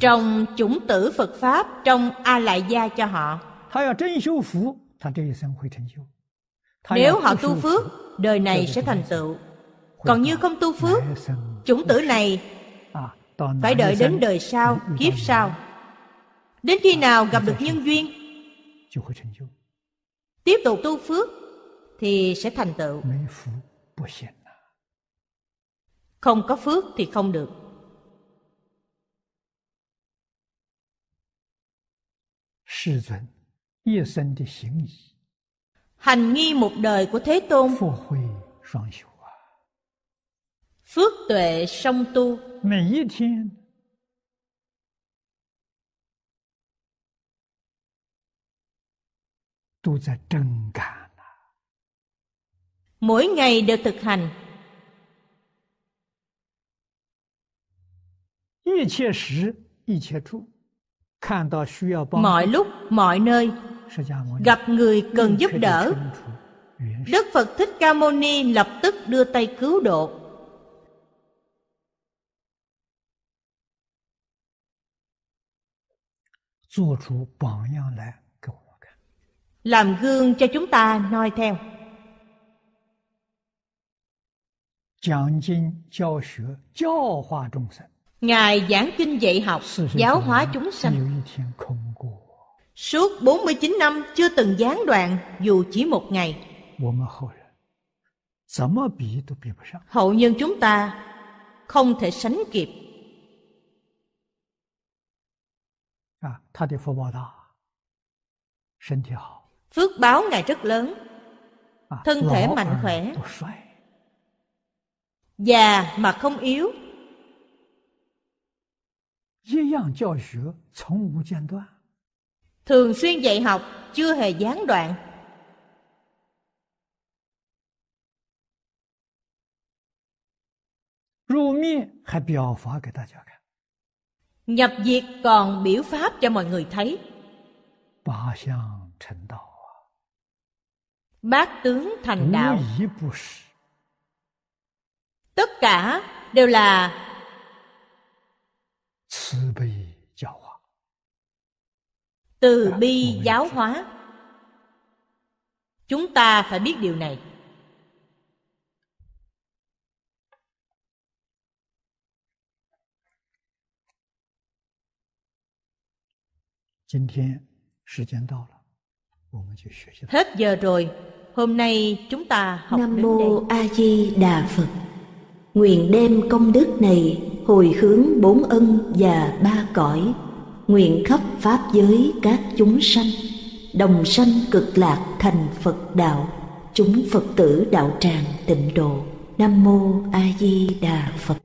Trong chủng tử Phật pháp, trong A Lại Gia cho họ. Nếu họ tu phước, đời này sẽ thành tựu. Còn như không tu phước, chủng tử này phải đợi đến đời sau, kiếp sau. Đến khi nào gặp được nhân duyên, tiếp tục tu phước thì sẽ thành tựu. Không có phước thì không được. Hành nghi một đời của Thế Tôn, phước tuệ song tu. Mỗi ngày đều thực hành. Mọi lúc, mọi nơi, gặp người cần giúp đỡ, Đức Phật Thích Ca Mâu Ni lập tức đưa tay cứu độ. Làm gương cho chúng ta noi theo. Ngài giảng kinh dạy học, giáo hóa chúng sanh. Suốt 49 năm chưa từng gián đoạn dù chỉ một ngày. Hậu nhân chúng ta không thể sánh kịp. Phước báo Ngài rất lớn. Thân thể mạnh khỏe, già mà không yếu. thường xuyên dạy học, chưa hề gián đoạn. Nhập diệt còn biểu pháp cho mọi người thấy. Bát tướng thành đạo, tất cả đều là từ bi giáo hóa. Chúng ta phải biết điều này. Hết giờ rồi, hôm nay chúng ta học đến đây. Nam Mô A Di Đà Phật. Nguyện đem công đức này hồi hướng bốn ân và ba cõi, nguyện khắp pháp giới các chúng sanh đồng sanh cực lạc thành Phật đạo. Chúng Phật tử đạo tràng Tịnh Độ. Nam Mô A Di Đà Phật.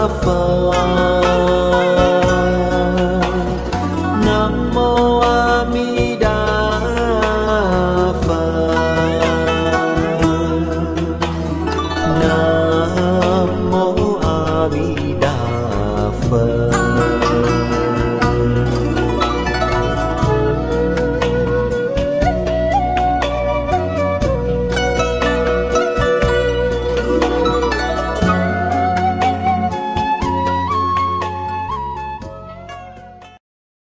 Nam Mô A Di Đà Phật.